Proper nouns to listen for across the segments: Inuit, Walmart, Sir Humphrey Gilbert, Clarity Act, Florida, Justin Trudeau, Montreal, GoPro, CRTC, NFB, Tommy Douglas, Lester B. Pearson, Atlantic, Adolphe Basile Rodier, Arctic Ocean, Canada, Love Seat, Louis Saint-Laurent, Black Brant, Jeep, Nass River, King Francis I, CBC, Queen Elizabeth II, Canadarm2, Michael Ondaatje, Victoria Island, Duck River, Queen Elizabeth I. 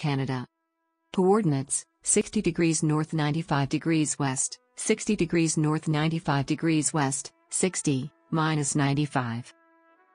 Canada. Coordinates: 60 degrees north 95 degrees west, 60 degrees north 95 degrees west, 60, minus 95.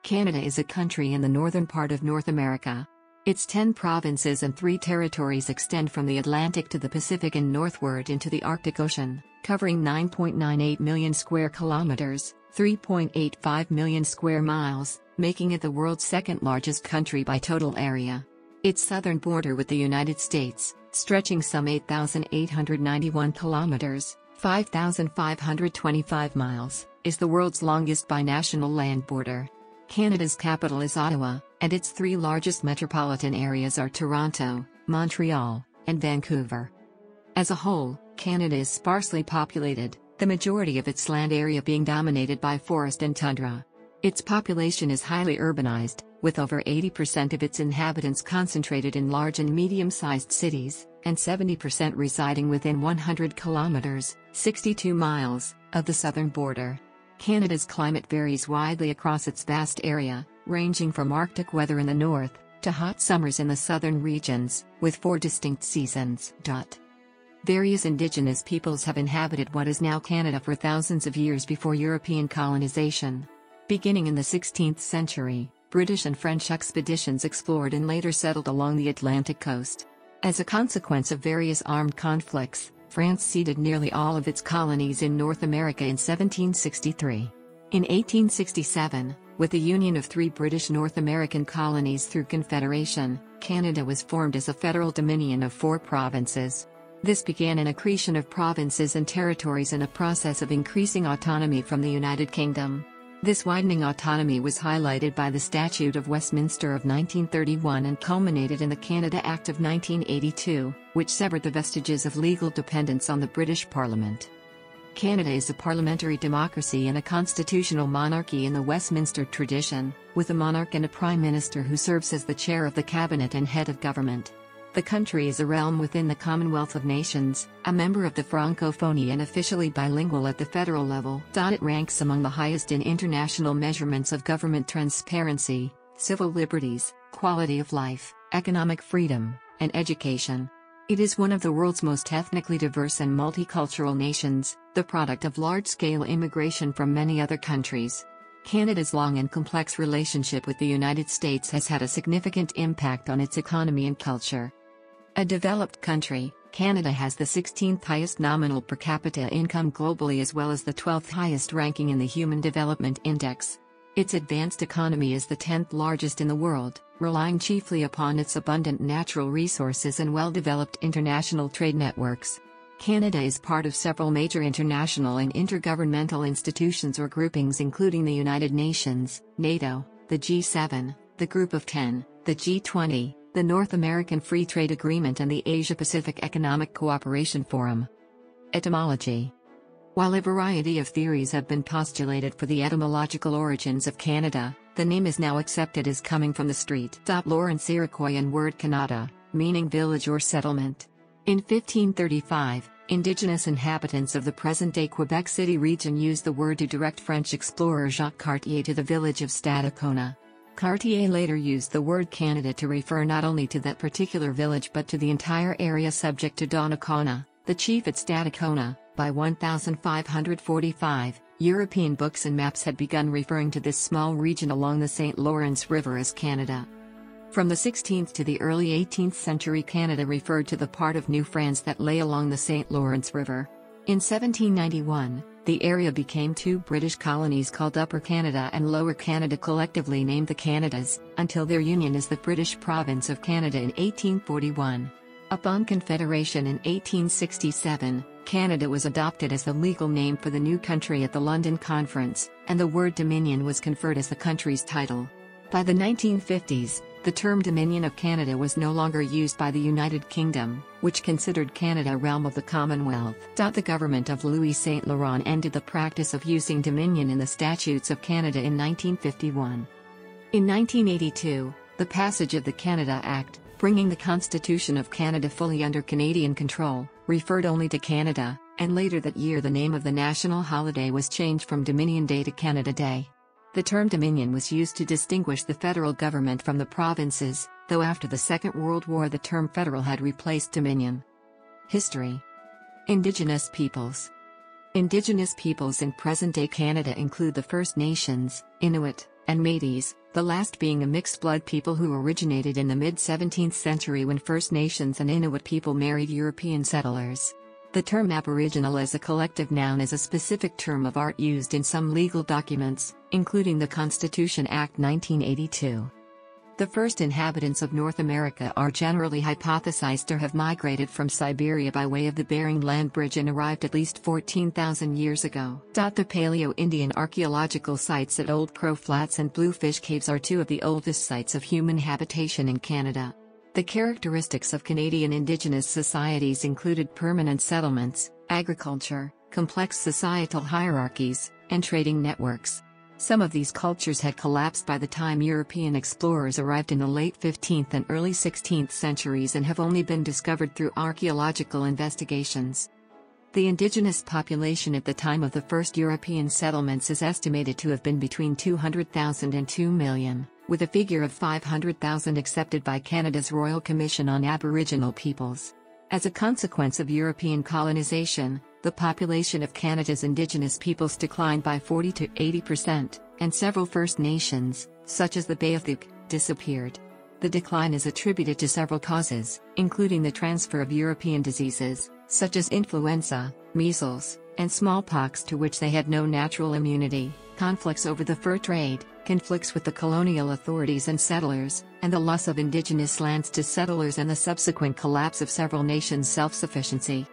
Canada is a country in the northern part of North America. Its 10 provinces and 3 territories extend from the Atlantic to the Pacific and northward into the Arctic Ocean, covering 9.98 million square kilometers, 3.85 million square miles, making it the world's second largest country by total area. Its southern border with the United States, stretching some 8,891 kilometers, 5,525 miles, is the world's longest by national land border. Canada's capital is Ottawa, and its 3 largest metropolitan areas are Toronto, Montreal, and Vancouver. As a whole, Canada is sparsely populated, the majority of its land area being dominated by forest and tundra. Its population is highly urbanized, with over 80% of its inhabitants concentrated in large and medium-sized cities, and 70% residing within 100 kilometers, 62 miles, of the southern border. Canada's climate varies widely across its vast area, ranging from Arctic weather in the north, to hot summers in the southern regions, with 4 distinct seasons. Various indigenous peoples have inhabited what is now Canada for thousands of years before European colonization. Beginning in the 16th century, British and French expeditions explored and later settled along the Atlantic coast. As a consequence of various armed conflicts, France ceded nearly all of its colonies in North America in 1763. In 1867, with the union of 3 British North American colonies through Confederation, Canada was formed as a federal dominion of 4 provinces. This began an accretion of provinces and territories and a process of increasing autonomy from the United Kingdom. This widening autonomy was highlighted by the Statute of Westminster of 1931 and culminated in the Canada Act of 1982, which severed the vestiges of legal dependence on the British Parliament. Canada is a parliamentary democracy and a constitutional monarchy in the Westminster tradition, with a monarch and a prime minister who serves as the chair of the cabinet and head of government. The country is a realm within the Commonwealth of Nations, a member of the Francophonie and officially bilingual at the federal level. It ranks among the highest in international measurements of government transparency, civil liberties, quality of life, economic freedom, and education. It is one of the world's most ethnically diverse and multicultural nations, the product of large-scale immigration from many other countries. Canada's long and complex relationship with the United States has had a significant impact on its economy and culture. A developed country, Canada has the 16th highest nominal per capita income globally as well as the 12th highest ranking in the Human Development Index. Its advanced economy is the 10th largest in the world, relying chiefly upon its abundant natural resources and well-developed international trade networks. Canada is part of several major international and intergovernmental institutions or groupings including the United Nations, NATO, the G7, the Group of 10, the G20, the North American Free Trade Agreement and the Asia-Pacific Economic Cooperation Forum. Etymology. While a variety of theories have been postulated for the etymological origins of Canada, the name is now accepted as coming from the street. Lawrence Iroquoian word Kanata, meaning village or settlement. In 1535, indigenous inhabitants of the present-day Quebec City region used the word to direct French explorer Jacques Cartier to the village of Stadacona. Cartier later used the word Canada to refer not only to that particular village but to the entire area subject to Donnacona, the chief at Stadacona. By 1545, European books and maps had begun referring to this small region along the St. Lawrence River as Canada. From the 16th to the early 18th century, Canada referred to the part of New France that lay along the St. Lawrence River. In 1791, the area became 2 British colonies called Upper Canada and Lower Canada, collectively named the Canadas, until their union as the British Province of Canada in 1841. Upon Confederation in 1867, Canada was adopted as the legal name for the new country at the London Conference, and the word Dominion was conferred as the country's title. By the 1950s, the term Dominion of Canada was no longer used by the United Kingdom, which considered Canada a realm of the Commonwealth. The government of Louis Saint-Laurent ended the practice of using Dominion in the Statutes of Canada in 1951. In 1982, the passage of the Canada Act, bringing the Constitution of Canada fully under Canadian control, referred only to Canada, and later that year the name of the national holiday was changed from Dominion Day to Canada Day. The term Dominion was used to distinguish the federal government from the provinces, though after the Second World War the term federal had replaced Dominion. History. Indigenous peoples. Indigenous peoples in present-day Canada include the First Nations, Inuit, and Métis, the last being a mixed-blood people who originated in the mid-17th century when First Nations and Inuit people married European settlers. The term Aboriginal as a collective noun is a specific term of art used in some legal documents, including the Constitution Act 1982. The first inhabitants of North America are generally hypothesized to have migrated from Siberia by way of the Bering Land Bridge and arrived at least 14,000 years ago. The Paleo-Indian archaeological sites at Old Crow Flats and Bluefish Caves are two of the oldest sites of human habitation in Canada. The characteristics of Canadian Indigenous societies included permanent settlements, agriculture, complex societal hierarchies, and trading networks. Some of these cultures had collapsed by the time European explorers arrived in the late 15th and early 16th centuries and have only been discovered through archaeological investigations. The indigenous population at the time of the first European settlements is estimated to have been between 200,000 and 2 million, with a figure of 500,000 accepted by Canada's Royal Commission on Aboriginal Peoples. As a consequence of European colonization, the population of Canada's Indigenous peoples declined by 40% to 80%, and several First Nations, such as the Beothuk, disappeared. The decline is attributed to several causes, including the transfer of European diseases, such as influenza, measles, and smallpox to which they had no natural immunity, conflicts over the fur trade, conflicts with the colonial authorities and settlers, and the loss of Indigenous lands to settlers and the subsequent collapse of several nations' self-sufficiency.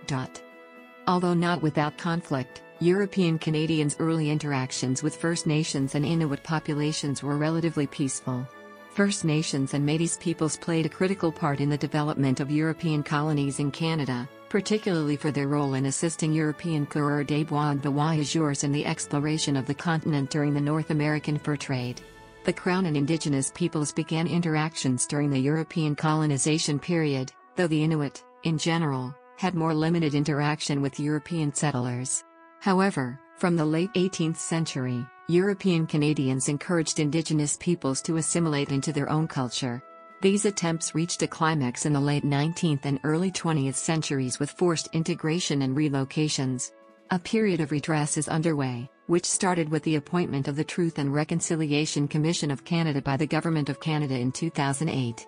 Although not without conflict, European Canadians' early interactions with First Nations and Inuit populations were relatively peaceful. First Nations and Métis peoples played a critical part in the development of European colonies in Canada, particularly for their role in assisting European coureurs des bois and voyageurs in the exploration of the continent during the North American fur trade. The Crown and Indigenous peoples began interactions during the European colonization period, though the Inuit, in general, had more limited interaction with European settlers. However, from the late 18th century, European Canadians encouraged Indigenous peoples to assimilate into their own culture. These attempts reached a climax in the late 19th and early 20th centuries with forced integration and relocations. A period of redress is underway, which started with the appointment of the Truth and Reconciliation Commission of Canada by the Government of Canada in 2008.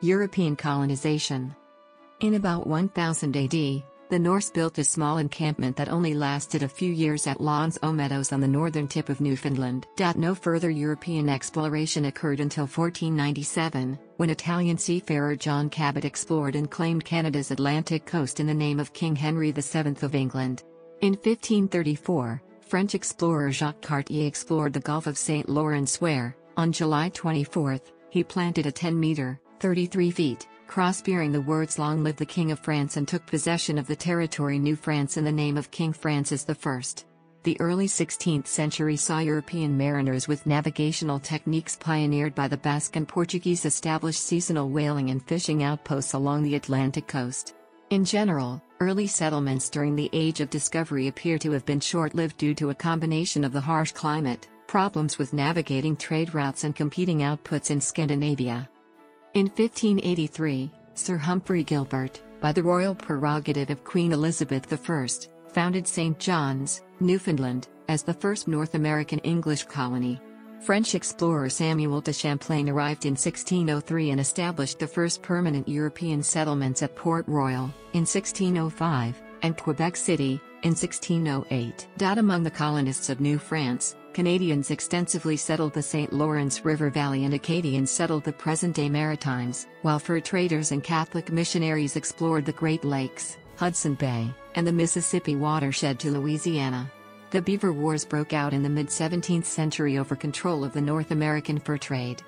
European colonization. In about 1000 AD, the Norse built a small encampment that only lasted a few years at Lons aux Meadows on the northern tip of Newfoundland. No further European exploration occurred until 1497, when Italian seafarer John Cabot explored and claimed Canada's Atlantic coast in the name of King Henry VII of England. In 1534, French explorer Jacques Cartier explored the Gulf of St. Lawrence where, on July 24, he planted a 10-meter, 33 feet, cross bearing the words "Long live the King of France" and took possession of the territory New France in the name of King Francis I. The early 16th century saw European mariners with navigational techniques pioneered by the Basque and Portuguese establish seasonal whaling and fishing outposts along the Atlantic coast. In general, early settlements during the Age of Discovery appear to have been short-lived due to a combination of the harsh climate, problems with navigating trade routes and competing outputs in Scandinavia. In 1583, Sir Humphrey Gilbert, by the royal prerogative of Queen Elizabeth I, founded St. John's, Newfoundland, as the first North American English colony. French explorer Samuel de Champlain arrived in 1603 and established the first permanent European settlements at Port Royal, in 1605, and Quebec City, in 1608. Among the colonists of New France, Canadians extensively settled the St. Lawrence River Valley and Acadians settled the present-day Maritimes, while fur traders and Catholic missionaries explored the Great Lakes, Hudson Bay, and the Mississippi watershed to Louisiana. The Beaver Wars broke out in the mid-17th century over control of the North American fur trade.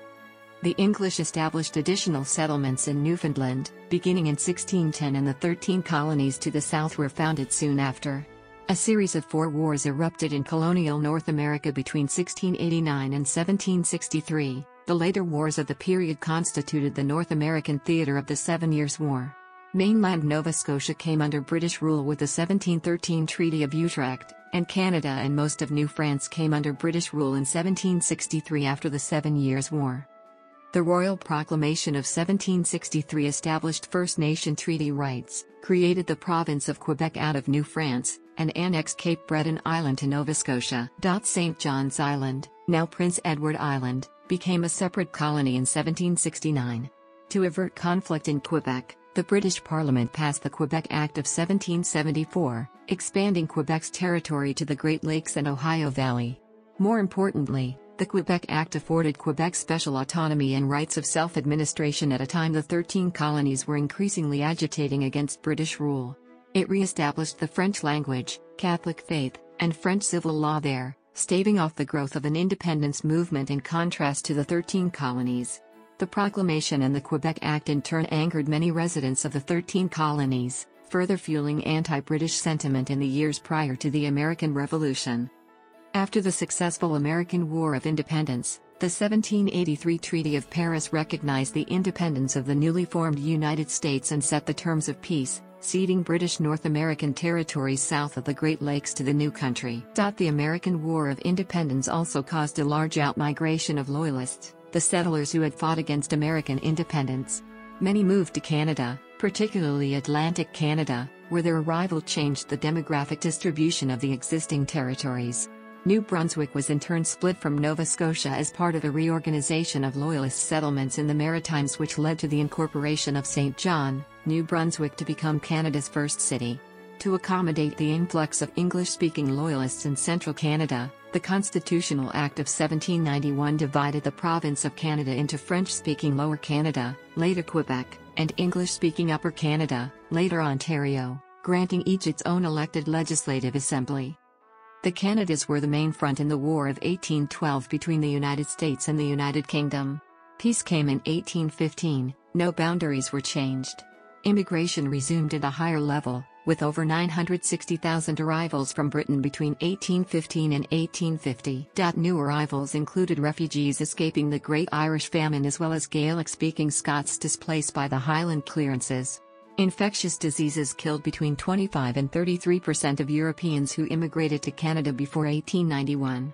The English established additional settlements in Newfoundland, beginning in 1610, and the 13 colonies to the south were founded soon after. A series of 4 wars erupted in colonial North America between 1689 and 1763. The later wars of the period constituted the North American theater of the 7 Years' War. Mainland Nova Scotia came under British rule with the 1713 Treaty of Utrecht, and Canada and most of New France came under British rule in 1763 after the 7 Years' War. The Royal Proclamation of 1763 established First Nation treaty rights, created the province of Quebec out of New France, and annexed Cape Breton Island to Nova Scotia. St. John's Island, now Prince Edward Island, became a separate colony in 1769. To avert conflict in Quebec, the British Parliament passed the Quebec Act of 1774, expanding Quebec's territory to the Great Lakes and Ohio Valley. More importantly, the Quebec Act afforded Quebec special autonomy and rights of self-administration at a time the 13 colonies were increasingly agitating against British rule. It re-established the French language, Catholic faith, and French civil law there, staving off the growth of an independence movement in contrast to the 13 colonies. The proclamation and the Quebec Act in turn angered many residents of the 13 colonies, further fueling anti-British sentiment in the years prior to the American Revolution. After the successful American War of Independence, the 1783 Treaty of Paris recognized the independence of the newly formed United States and set the terms of peace, ceding British North American territories south of the Great Lakes to the new country. The American War of Independence also caused a large outmigration of Loyalists, the settlers who had fought against American independence. Many moved to Canada, particularly Atlantic Canada, where their arrival changed the demographic distribution of the existing territories. New Brunswick was in turn split from Nova Scotia as part of a reorganization of Loyalist settlements in the Maritimes, which led to the incorporation of St. John, New Brunswick, to become Canada's first city. To accommodate the influx of English-speaking Loyalists in central Canada, the Constitutional Act of 1791 divided the province of Canada into French-speaking Lower Canada, later Quebec, and English-speaking Upper Canada, later Ontario, granting each its own elected legislative assembly. The Canadas were the main front in the War of 1812 between the United States and the United Kingdom. Peace came in 1815, no boundaries were changed. Immigration resumed at a higher level, with over 960,000 arrivals from Britain between 1815 and 1850. New arrivals included refugees escaping the Great Irish Famine as well as Gaelic-speaking Scots displaced by the Highland clearances. Infectious diseases killed between 25 and 33% of Europeans who immigrated to Canada before 1891.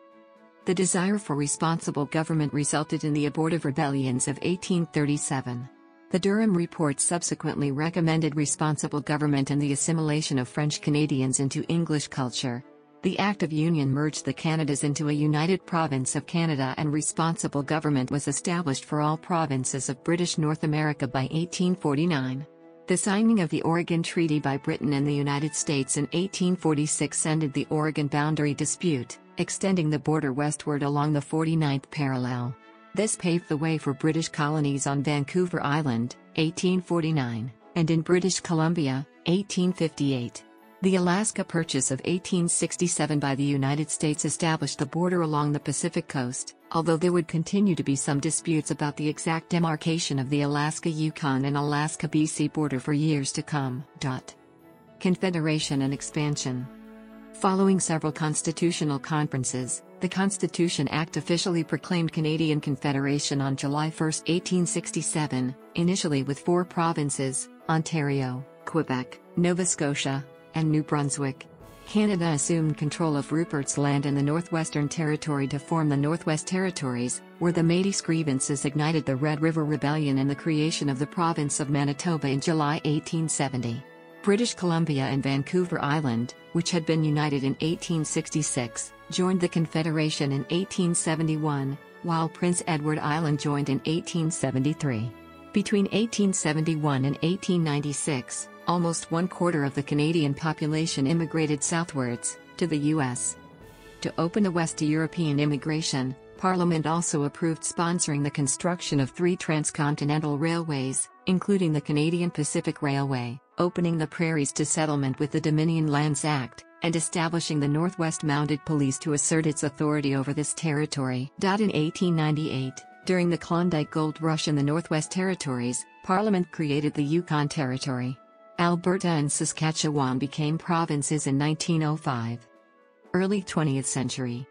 The desire for responsible government resulted in the abortive rebellions of 1837. The Durham Report subsequently recommended responsible government and the assimilation of French Canadians into English culture. The Act of Union merged the Canadas into a united province of Canada, and responsible government was established for all provinces of British North America by 1849. The signing of the Oregon Treaty by Britain and the United States in 1846 ended the Oregon boundary dispute, extending the border westward along the 49th parallel. This paved the way for British colonies on Vancouver Island, 1849, and in British Columbia, 1858. The Alaska Purchase of 1867 by the United States established the border along the Pacific coast, although there would continue to be some disputes about the exact demarcation of the Alaska-Yukon and Alaska-BC border for years to come. Confederation and expansion. Following several constitutional conferences, the Constitution Act officially proclaimed Canadian Confederation on July 1, 1867, initially with 4 provinces, Ontario, Quebec, Nova Scotia, and New Brunswick. Canada assumed control of Rupert's Land and the Northwestern Territory to form the Northwest Territories, where the Métis grievances ignited the Red River Rebellion and the creation of the province of Manitoba in July 1870. British Columbia and Vancouver Island, which had been united in 1866, joined the Confederation in 1871, while Prince Edward Island joined in 1873. Between 1871 and 1896, almost 1/4 of the Canadian population immigrated southwards, to the U.S. To open the West to European immigration, Parliament also approved sponsoring the construction of 3 transcontinental railways, including the Canadian Pacific Railway, opening the prairies to settlement with the Dominion Lands Act, and establishing the Northwest Mounted Police to assert its authority over this territory. In 1898, during the Klondike Gold Rush in the Northwest Territories, Parliament created the Yukon Territory. Alberta and Saskatchewan became provinces in 1905. Early 20th century.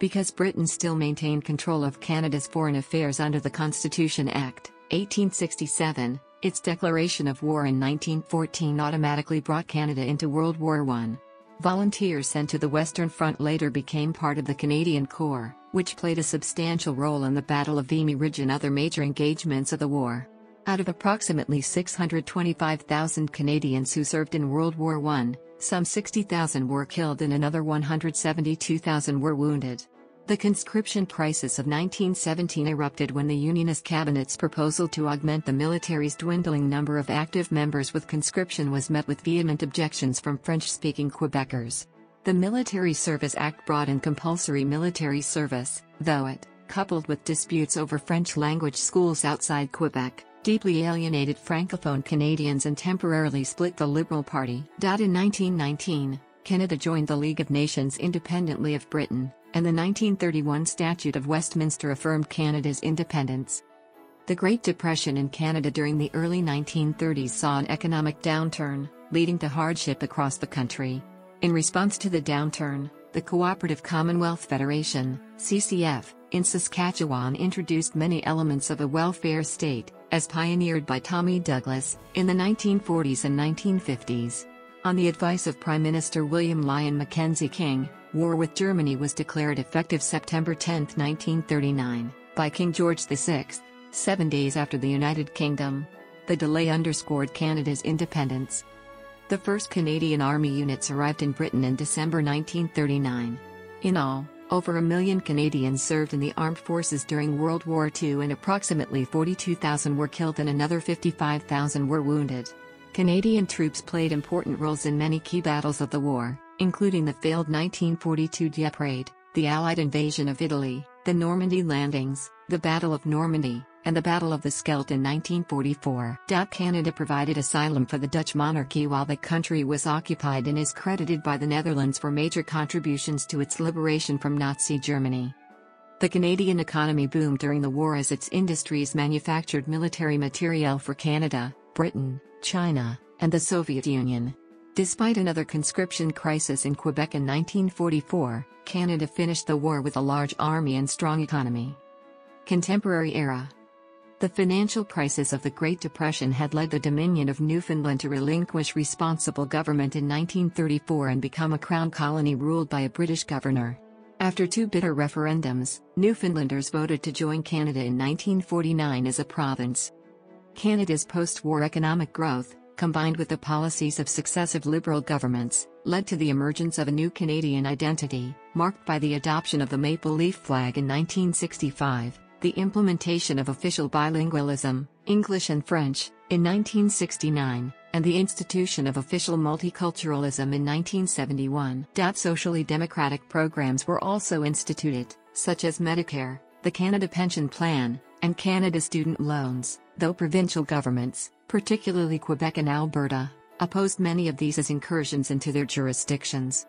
Because Britain still maintained control of Canada's foreign affairs under the Constitution Act, 1867, its declaration of war in 1914 automatically brought Canada into World War I. Volunteers sent to the Western Front later became part of the Canadian Corps, which played a substantial role in the Battle of Vimy Ridge and other major engagements of the war. Out of approximately 625,000 Canadians who served in World War I, some 60,000 were killed and another 172,000 were wounded. The conscription crisis of 1917 erupted when the Unionist Cabinet's proposal to augment the military's dwindling number of active members with conscription was met with vehement objections from French-speaking Quebecers. The Military Service Act brought in compulsory military service, though it, coupled with disputes over French-language schools outside Quebec, deeply alienated Francophone Canadians and temporarily split the Liberal Party. In 1919, Canada joined the League of Nations independently of Britain, and the 1931 Statute of Westminster affirmed Canada's independence. The Great Depression in Canada during the early 1930s saw an economic downturn, leading to hardship across the country. In response to the downturn, the Cooperative Commonwealth Federation, CCF, in Saskatchewan introduced many elements of a welfare state, as pioneered by Tommy Douglas, in the 1940s and 1950s. On the advice of Prime Minister William Lyon Mackenzie King, war with Germany was declared effective September 10, 1939, by King George VI, 7 days after the United Kingdom. The delay underscored Canada's independence. The first Canadian Army units arrived in Britain in December 1939. In all, over 1 million Canadians served in the armed forces during World War II and approximately 42,000 were killed and another 55,000 were wounded. Canadian troops played important roles in many key battles of the war, including the failed 1942 Dieppe Raid, the Allied invasion of Italy, the Normandy landings, the Battle of Normandy, and the Battle of the Scheldt in 1944. Canada provided asylum for the Dutch monarchy while the country was occupied and is credited by the Netherlands for major contributions to its liberation from Nazi Germany. The Canadian economy boomed during the war as its industries manufactured military materiel for Canada, Britain, China, and the Soviet Union. Despite another conscription crisis in Quebec in 1944, Canada finished the war with a large army and strong economy. Contemporary era. The financial crisis of the Great Depression had led the Dominion of Newfoundland to relinquish responsible government in 1934 and become a crown colony ruled by a British governor. After two bitter referendums, Newfoundlanders voted to join Canada in 1949 as a province. Canada's post-war economic growth, combined with the policies of successive Liberal governments, led to the emergence of a new Canadian identity, marked by the adoption of the Maple Leaf flag in 1965, the implementation of official bilingualism, English and French, in 1969, and the institution of official multiculturalism in 1971. Socially democratic programs were also instituted, such as Medicare, the Canada Pension Plan, and Canada Student Loans, though provincial governments, particularly Quebec and Alberta, opposed many of these as incursions into their jurisdictions.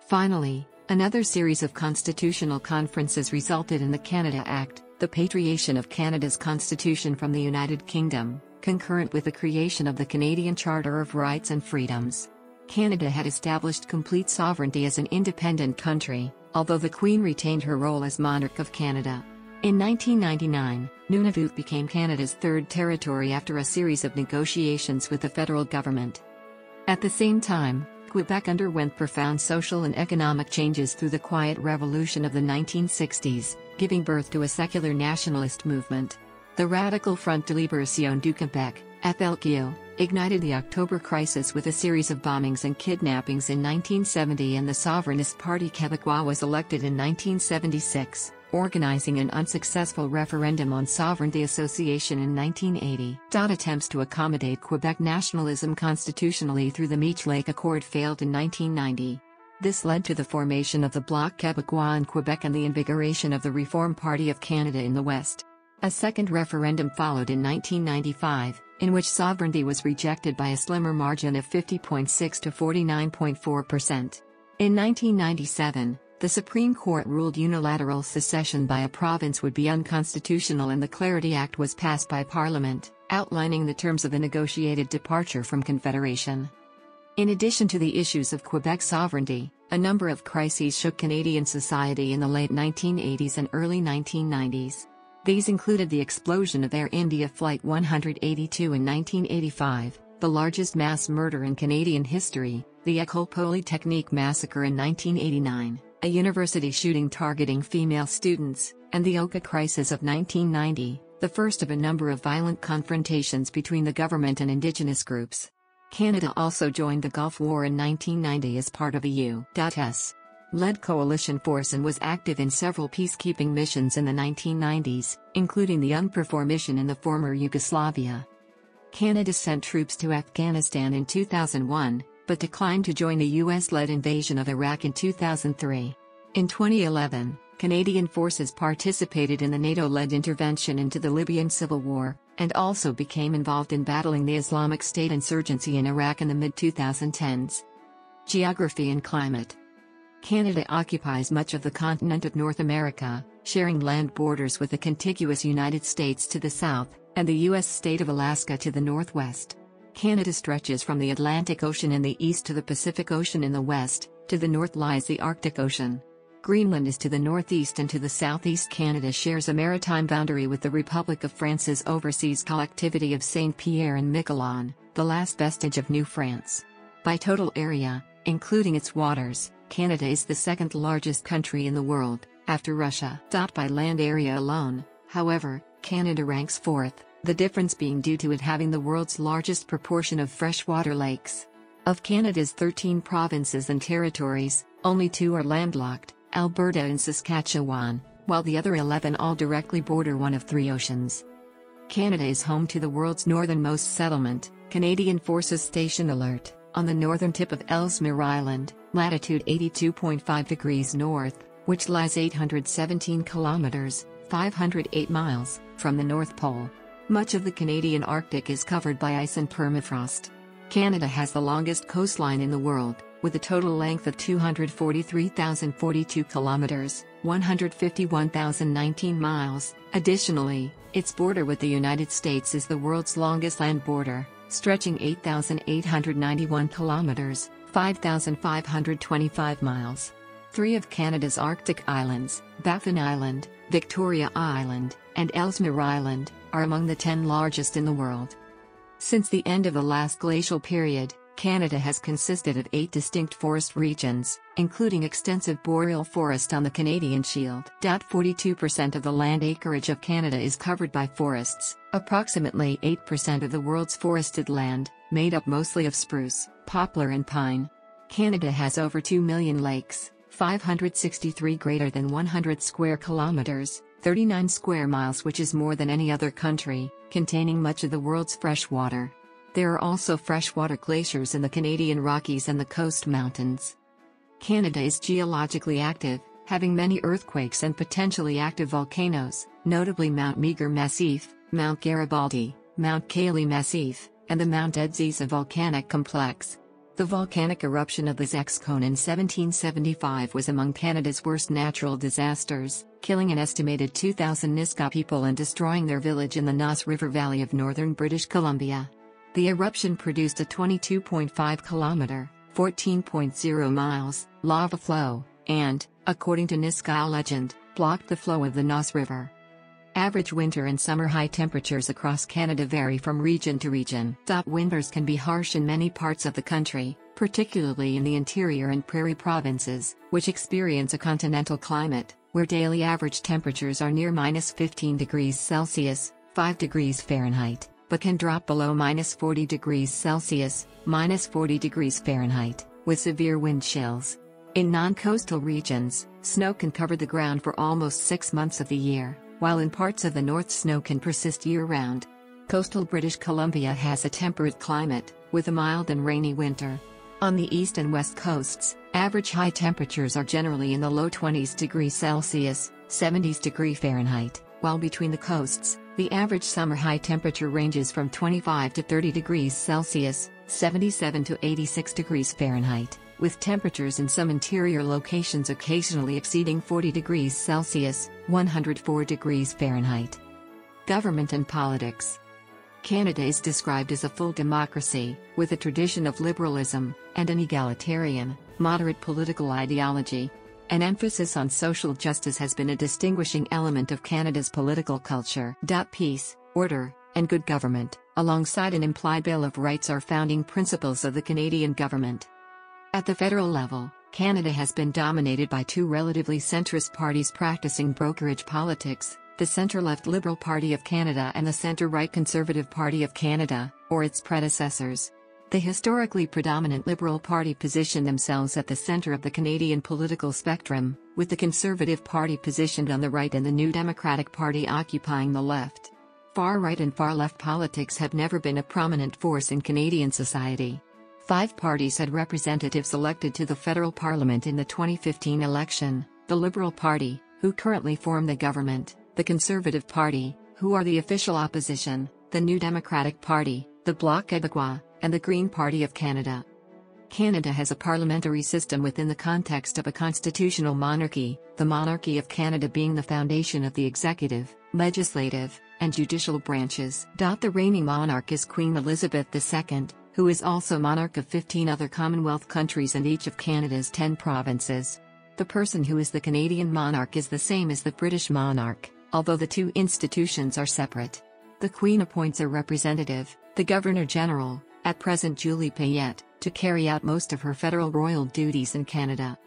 Finally, another series of constitutional conferences resulted in the Canada Act, the patriation of Canada's constitution from the United Kingdom, concurrent with the creation of the Canadian Charter of Rights and Freedoms. Canada had established complete sovereignty as an independent country, although the Queen retained her role as monarch of Canada. In 1999, Nunavut became Canada's third territory after a series of negotiations with the federal government. At the same time, Quebec underwent profound social and economic changes through the Quiet Revolution of the 1960s, giving birth to a secular nationalist movement. The radical Front de Libération du Québec, FLQ, ignited the October crisis with a series of bombings and kidnappings in 1970, and the Sovereignist Party Québécois was elected in 1976. Organizing an unsuccessful referendum on sovereignty association in 1980. Attempts to accommodate Quebec nationalism constitutionally through the Meech Lake Accord failed in 1990. This led to the formation of the Bloc Québécois in Quebec and the invigoration of the Reform Party of Canada in the West. A second referendum followed in 1995, in which sovereignty was rejected by a slimmer margin of 50.6 to 49.4%. In 1997, the Supreme Court ruled unilateral secession by a province would be unconstitutional, and the Clarity Act was passed by Parliament, outlining the terms of a negotiated departure from Confederation. In addition to the issues of Quebec sovereignty, a number of crises shook Canadian society in the late 1980s and early 1990s. These included the explosion of Air India Flight 182 in 1985, the largest mass murder in Canadian history, The École Polytechnique massacre in 1989, a university shooting targeting female students, and the Oka crisis of 1990, the first of a number of violent confrontations between the government and indigenous groups. Canada also joined the Gulf War in 1990 as part of a U.S.-led coalition force and was active in several peacekeeping missions in the 1990s, including the UNPROFOR mission in the former Yugoslavia. Canada sent troops to Afghanistan in 2001, but declined to join the U.S.-led invasion of Iraq in 2003. In 2011, Canadian forces participated in the NATO-led intervention into the Libyan civil war, and also became involved in battling the Islamic State insurgency in Iraq in the mid-2010s. Geography and climate. Canada occupies much of the continent of North America, sharing land borders with the contiguous United States to the south, and the U.S. state of Alaska to the northwest. Canada stretches from the Atlantic Ocean in the east to the Pacific Ocean in the west, to the north lies the Arctic Ocean. Greenland is to the northeast, and to the southeast Canada shares a maritime boundary with the Republic of France's overseas collectivity of Saint-Pierre and Miquelon, the last vestige of New France. By total area, including its waters, Canada is the second largest country in the world, after Russia. By land area alone, however, Canada ranks fourth, the difference being due to it having the world's largest proportion of freshwater lakes. Of Canada's 13 provinces and territories, only 2 are landlocked, Alberta and Saskatchewan, while the other 11 all directly border one of 3 oceans. Canada is home to the world's northernmost settlement, Canadian Forces Station Alert, on the northern tip of Ellesmere Island, latitude 82.5 degrees north, which lies 817 kilometers, 508 miles, from the North Pole. Much of the Canadian Arctic is covered by ice and permafrost. Canada has the longest coastline in the world, with a total length of 243,042 kilometers, 151,019 miles. Additionally, its border with the United States is the world's longest land border, stretching 8,891 kilometers, 5,525 miles. 3 of Canada's Arctic islands, Baffin Island, Victoria Island, and Ellesmere Island, are among the 10 largest in the world. Since the end of the last glacial period, Canada has consisted of 8 distinct forest regions, including extensive boreal forest on the Canadian Shield. 42% of the land acreage of Canada is covered by forests, approximately 8% of the world's forested land, made up mostly of spruce, poplar and pine. Canada has over 2 million lakes, 563 greater than 100 square kilometers, 39 square miles, which is more than any other country, containing much of the world's freshwater. There are also freshwater glaciers in the Canadian Rockies and the Coast Mountains. Canada is geologically active, having many earthquakes and potentially active volcanoes, notably Mount Meager Massif, Mount Garibaldi, Mount Cayley Massif, and the Mount Edziza volcanic complex. The volcanic eruption of the Tseax Cone in 1775 was among Canada's worst natural disasters, killing an estimated 2,000 Nisga'a people and destroying their village in the Nass River Valley of northern British Columbia. The eruption produced a 22.5-kilometer, 14.0 miles, lava flow, and, according to Nisga'a legend, blocked the flow of the Nass River. Average winter and summer high temperatures across Canada vary from region to region. Winters can be harsh in many parts of the country, particularly in the interior and prairie provinces, which experience a continental climate, where daily average temperatures are near -15 degrees Celsius, 5 degrees Fahrenheit, but can drop below -40 degrees Celsius, -40 degrees Fahrenheit, with severe wind chills. In non-coastal regions, snow can cover the ground for almost 6 months of the year, while in parts of the north snow can persist year-round. Coastal British Columbia has a temperate climate, with a mild and rainy winter. On the east and west coasts, average high temperatures are generally in the low 20s degrees Celsius, 70s degrees Fahrenheit, while between the coasts, the average summer high temperature ranges from 25 to 30 degrees Celsius, 77 to 86 degrees Fahrenheit, with temperatures in some interior locations occasionally exceeding 40 degrees Celsius, 104 degrees Fahrenheit. Government and politics. Canada is described as a full democracy, with a tradition of liberalism, and an egalitarian, moderate political ideology. An emphasis on social justice has been a distinguishing element of Canada's political culture. Peace, order, and good government, alongside an implied Bill of Rights, are founding principles of the Canadian government. At the federal level, Canada has been dominated by two relatively centrist parties practicing brokerage politics, the centre-left Liberal Party of Canada and the centre-right Conservative Party of Canada, or its predecessors. The historically predominant Liberal Party positioned themselves at the centre of the Canadian political spectrum, with the Conservative Party positioned on the right and the New Democratic Party occupying the left. Far-right and far-left politics have never been a prominent force in Canadian society. Five parties had representatives elected to the federal parliament in the 2015 election: the Liberal Party, who currently form the government, the Conservative Party, who are the official opposition, the New Democratic Party, the Bloc Québécois, and the Green Party of Canada. Canada has a parliamentary system within the context of a constitutional monarchy, the monarchy of Canada being the foundation of the executive, legislative, and judicial branches. The reigning monarch is Queen Elizabeth II, who is also monarch of 15 other Commonwealth countries and each of Canada's 10 provinces. The person who is the Canadian monarch is the same as the British monarch, although the two institutions are separate. The Queen appoints a representative, the Governor-General, at present Julie Payette, to carry out most of her federal royal duties in Canada.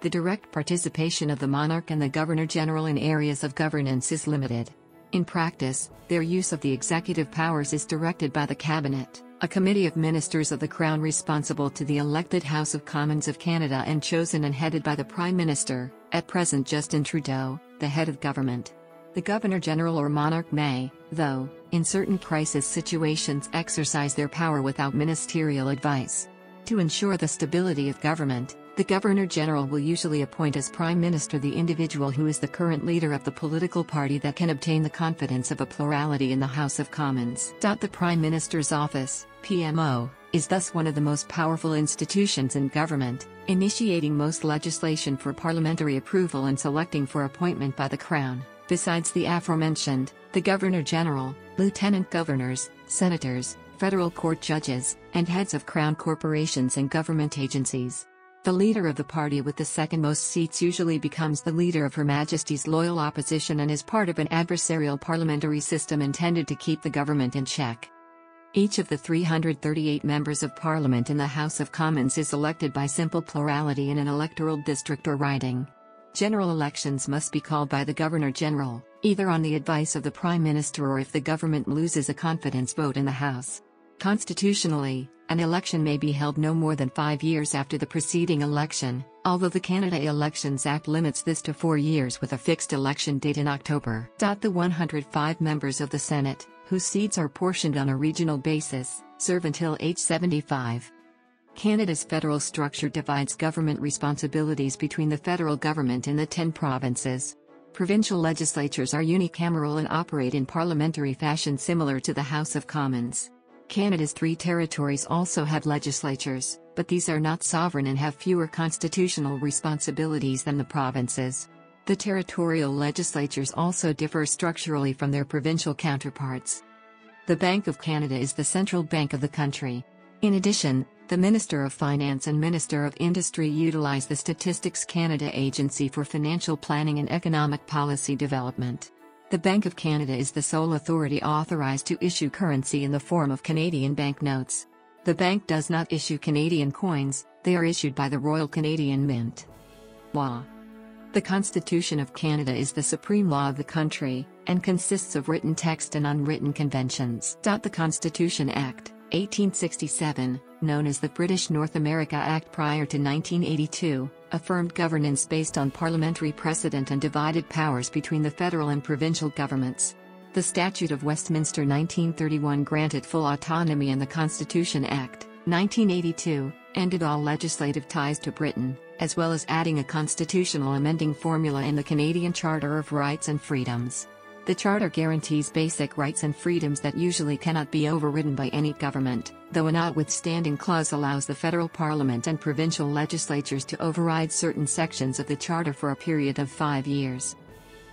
The direct participation of the monarch and the Governor-General in areas of governance is limited. In practice, their use of the executive powers is directed by the Cabinet, a committee of ministers of the Crown responsible to the elected House of Commons of Canada and chosen and headed by the Prime Minister, at present Justin Trudeau, the head of government. The Governor-General or monarch may, though, in certain crisis situations exercise their power without ministerial advice. To ensure the stability of government, the Governor-General will usually appoint as Prime Minister the individual who is the current leader of the political party that can obtain the confidence of a plurality in the House of Commons. The Prime Minister's Office, PMO, is thus one of the most powerful institutions in government, initiating most legislation for parliamentary approval and selecting for appointment by the Crown. Besides the aforementioned, the Governor-General, Lieutenant Governors, Senators, Federal Court Judges, and heads of Crown corporations and government agencies. The leader of the party with the second most seats usually becomes the leader of Her Majesty's loyal opposition and is part of an adversarial parliamentary system intended to keep the government in check. Each of the 338 members of Parliament in the House of Commons is elected by simple plurality in an electoral district or riding. General elections must be called by the Governor-General, either on the advice of the Prime Minister or if the government loses a confidence vote in the House. Constitutionally, an election may be held no more than 5 years after the preceding election, although the Canada Elections Act limits this to 4 years with a fixed election date in October. The 105 members of the Senate, whose seats are portioned on a regional basis, serve until age 75. Canada's federal structure divides government responsibilities between the federal government and the 10 provinces. Provincial legislatures are unicameral and operate in parliamentary fashion similar to the House of Commons. Canada's 3 territories also have legislatures, but these are not sovereign and have fewer constitutional responsibilities than the provinces. The territorial legislatures also differ structurally from their provincial counterparts. The Bank of Canada is the central bank of the country. In addition, the Minister of Finance and Minister of Industry utilize the Statistics Canada Agency for financial planning and economic policy development. The Bank of Canada is the sole authority authorized to issue currency in the form of Canadian banknotes. The bank does not issue Canadian coins, they are issued by the Royal Canadian Mint. Law. The Constitution of Canada is the supreme law of the country, and consists of written text and unwritten conventions. The Constitution Act, 1867, known as the British North America Act prior to 1982, affirmed governance based on parliamentary precedent and divided powers between the federal and provincial governments. The Statute of Westminster 1931 granted full autonomy and the Constitution Act, 1982, ended all legislative ties to Britain, as well as adding a constitutional amending formula in the Canadian Charter of Rights and Freedoms. The Charter guarantees basic rights and freedoms that usually cannot be overridden by any government, though a notwithstanding clause allows the federal parliament and provincial legislatures to override certain sections of the Charter for a period of 5 years.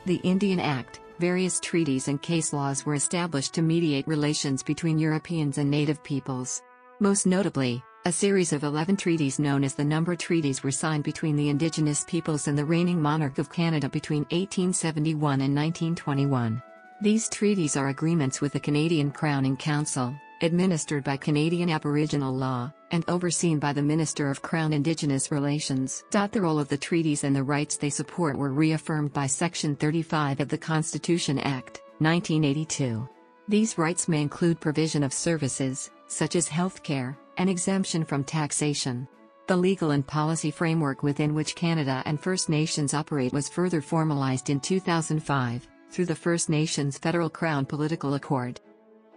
The Indian Act, various treaties and case laws were established to mediate relations between Europeans and native peoples. Most notably, a series of 11 treaties known as the Number Treaties were signed between the Indigenous peoples and the reigning monarch of Canada between 1871 and 1921. These treaties are agreements with the Canadian Crown and Council, administered by Canadian Aboriginal law, and overseen by the Minister of Crown Indigenous Relations. The role of the treaties and the rights they support were reaffirmed by Section 35 of the Constitution Act, 1982. These rights may include provision of services, such as health care, and exemption from taxation. The legal and policy framework within which Canada and First Nations operate was further formalized in 2005, through the First Nations Federal Crown Political Accord.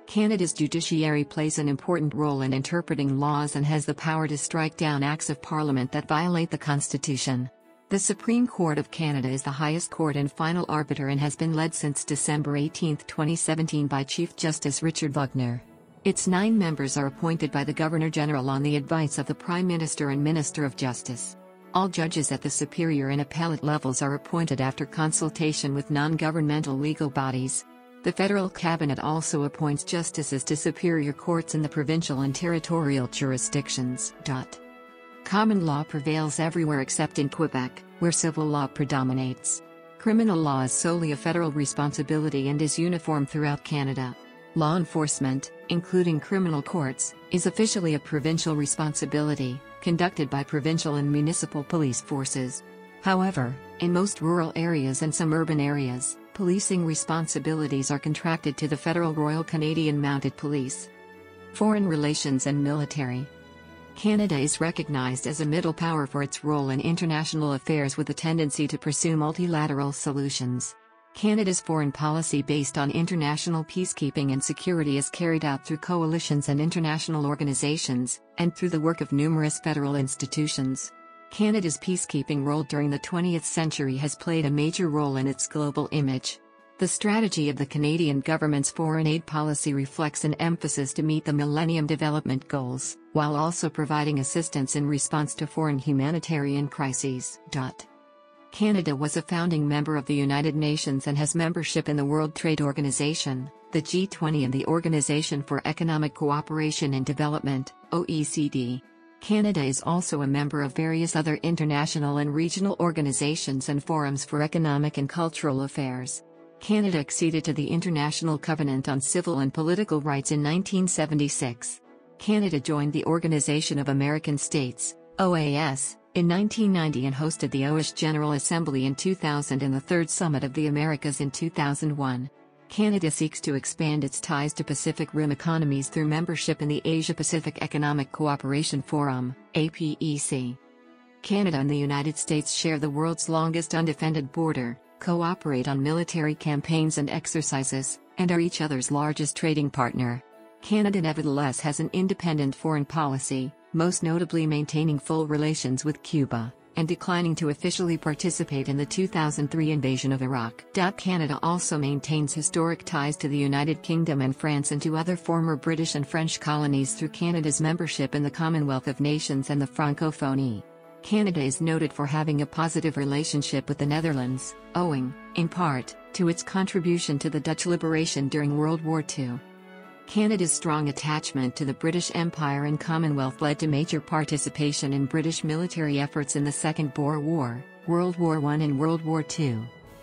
Canada's judiciary plays an important role in interpreting laws and has the power to strike down acts of Parliament that violate the Constitution. The Supreme Court of Canada is the highest court and final arbiter and has been led since December 18, 2017 by Chief Justice Richard Buckner. Its 9 members are appointed by the Governor-General on the advice of the Prime Minister and Minister of Justice. All judges at the superior and appellate levels are appointed after consultation with non-governmental legal bodies. The Federal Cabinet also appoints justices to superior courts in the provincial and territorial jurisdictions. Common law prevails everywhere except in Quebec, where civil law predominates. Criminal law is solely a federal responsibility and is uniform throughout Canada. Law enforcement, including criminal courts, is officially a provincial responsibility, conducted by provincial and municipal police forces. However, in most rural areas and some urban areas, policing responsibilities are contracted to the Federal Royal Canadian Mounted Police. Foreign relations and military. Canada is recognized as a middle power for its role in international affairs with a tendency to pursue multilateral solutions. Canada's foreign policy based on international peacekeeping and security is carried out through coalitions and international organizations, and through the work of numerous federal institutions. Canada's peacekeeping role during the 20th century has played a major role in its global image. The strategy of the Canadian government's foreign aid policy reflects an emphasis to meet the Millennium Development Goals, while also providing assistance in response to foreign humanitarian crises. Canada was a founding member of the United Nations and has membership in the World Trade Organization, the G20 and the Organization for Economic Cooperation and Development, OECD. Canada is also a member of various other international and regional organizations and forums for economic and cultural affairs. Canada acceded to the International Covenant on Civil and Political Rights in 1976. Canada joined the Organization of American States, OAS, in 1990 and hosted the OAS General Assembly in 2000 and the Third Summit of the Americas in 2001. Canada seeks to expand its ties to Pacific Rim economies through membership in the Asia-Pacific Economic Cooperation Forum, APEC. Canada and the United States share the world's longest undefended border, cooperate on military campaigns and exercises, and are each other's largest trading partner. Canada nevertheless has an independent foreign policy, most notably maintaining full relations with Cuba, and declining to officially participate in the 2003 invasion of Iraq. Canada also maintains historic ties to the United Kingdom and France and to other former British and French colonies through Canada's membership in the Commonwealth of Nations and the Francophonie. Canada is noted for having a positive relationship with the Netherlands, owing, in part, to its contribution to the Dutch liberation during World War II. Canada's strong attachment to the British Empire and Commonwealth led to major participation in British military efforts in the Second Boer War, World War I and World War II.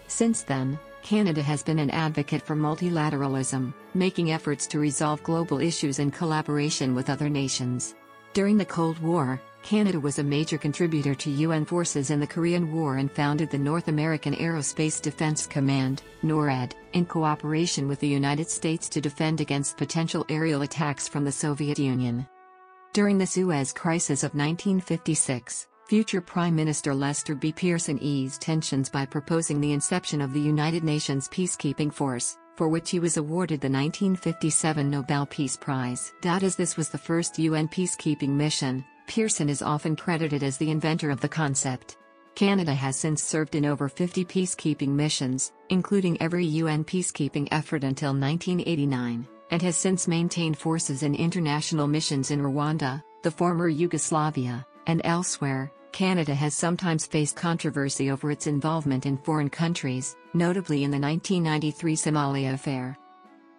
Since then, Canada has been an advocate for multilateralism, making efforts to resolve global issues in collaboration with other nations. During the Cold War, Canada was a major contributor to UN forces in the Korean War and founded the North American Aerospace Defense Command, NORAD, in cooperation with the United States to defend against potential aerial attacks from the Soviet Union. During the Suez Crisis of 1956, future Prime Minister Lester B. Pearson eased tensions by proposing the inception of the United Nations Peacekeeping Force, for which he was awarded the 1957 Nobel Peace Prize. As this was the first UN peacekeeping mission, Pearson is often credited as the inventor of the concept. Canada has since served in over 50 peacekeeping missions, including every UN peacekeeping effort until 1989, and has since maintained forces in international missions in Rwanda, the former Yugoslavia, and elsewhere. Canada has sometimes faced controversy over its involvement in foreign countries, notably in the 1993 Somalia affair.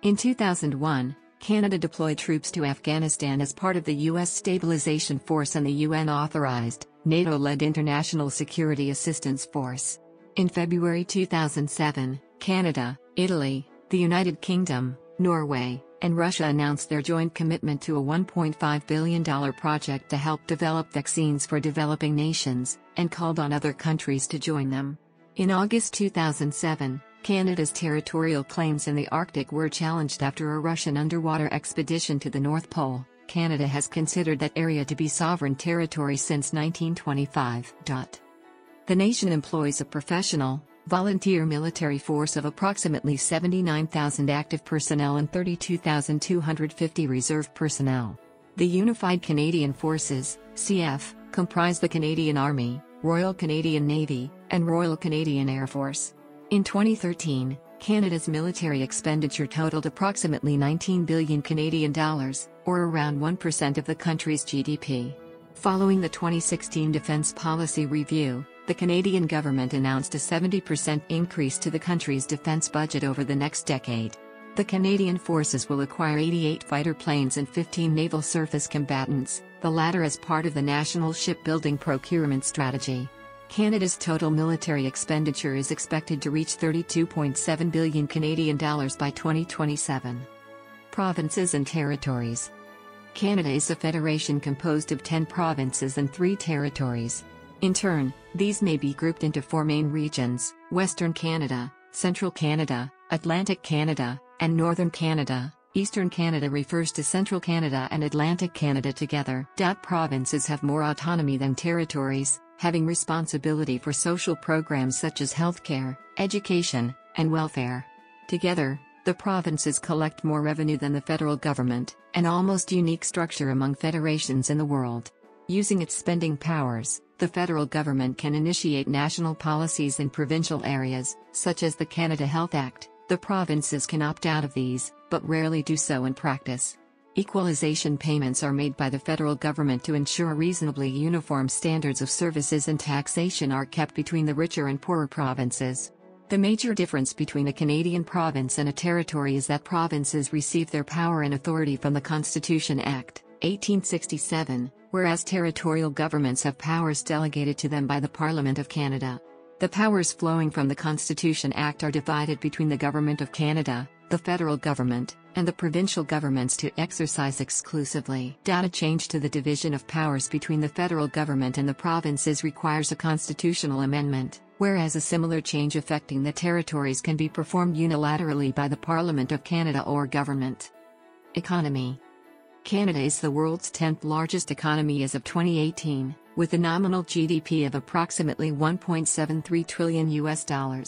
In 2001, Canada deployed troops to Afghanistan as part of the U.S. Stabilization Force and the UN-authorized, NATO-led International Security Assistance Force. In February 2007, Canada, Italy, the United Kingdom, Norway, and Russia announced their joint commitment to a $1.5 billion project to help develop vaccines for developing nations, and called on other countries to join them. In August 2007, Canada's territorial claims in the Arctic were challenged after a Russian underwater expedition to the North Pole. Canada has considered that area to be sovereign territory since 1925. The nation employs a professional, volunteer military force of approximately 79,000 active personnel and 32,250 reserve personnel. The Unified Canadian Forces, CF, comprise the Canadian Army, Royal Canadian Navy, and Royal Canadian Air Force. In 2013, Canada's military expenditure totaled approximately 19 billion Canadian dollars, or around 1% of the country's GDP. Following the 2016 Defence Policy Review, the Canadian government announced a 70% increase to the country's defence budget over the next decade. The Canadian Forces will acquire 88 fighter planes and 15 naval surface combatants, the latter as part of the National Shipbuilding Procurement Strategy. Canada's total military expenditure is expected to reach 32.7 billion Canadian dollars by 2027. Provinces and territories. Canada is a federation composed of 10 provinces and 3 territories. In turn, these may be grouped into 4 main regions: Western Canada, Central Canada, Atlantic Canada, and Northern Canada. Eastern Canada refers to Central Canada and Atlantic Canada together. Provinces have more autonomy than territories, having responsibility for social programs such as healthcare, education, and welfare. Together, the provinces collect more revenue than the federal government, an almost unique structure among federations in the world. Using its spending powers, the federal government can initiate national policies in provincial areas, such as the Canada Health Act. The provinces can opt out of these, but rarely do so in practice. Equalization payments are made by the federal government to ensure reasonably uniform standards of services and taxation are kept between the richer and poorer provinces. The major difference between a Canadian province and a territory is that provinces receive their power and authority from the Constitution Act, 1867, whereas territorial governments have powers delegated to them by the Parliament of Canada. The powers flowing from the Constitution Act are divided between the Government of Canada, the federal government, and the provincial governments to exercise exclusively. A change to the division of powers between the federal government and the provinces requires a constitutional amendment, whereas a similar change affecting the territories can be performed unilaterally by the Parliament of Canada or government. Economy. Canada is the world's 10th largest economy as of 2018, with a nominal GDP of approximately $1.73 trillion.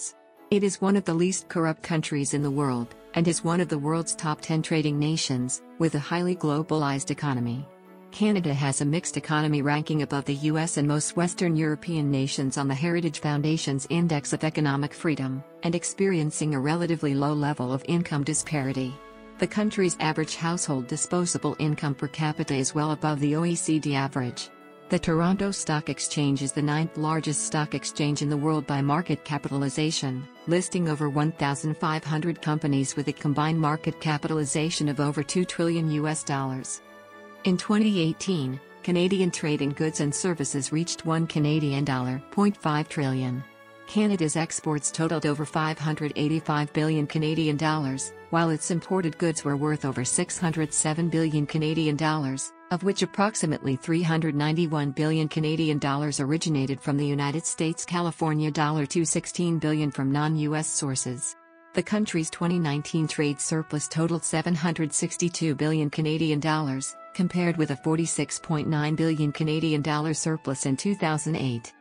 It is one of the least corrupt countries in the world, and is one of the world's top 10 trading nations, with a highly globalized economy. Canada has a mixed economy ranking above the US and most Western European nations on the Heritage Foundation's Index of Economic Freedom, and experiencing a relatively low level of income disparity. The country's average household disposable income per capita is well above the OECD average. The Toronto Stock Exchange is the 9th largest stock exchange in the world by market capitalization, listing over 1,500 companies with a combined market capitalization of over $2 trillion. In 2018, Canadian trade in goods and services reached $1.5 trillion. Canada's exports totaled over 585 billion Canadian dollars, while its imported goods were worth over 607 billion Canadian dollars, of which approximately 391 billion Canadian dollars originated from the United States. California $216 billion from non-US sources. The country's 2019 trade surplus totaled 762 billion Canadian dollars, compared with a 46.9 billion Canadian dollar surplus in 2008.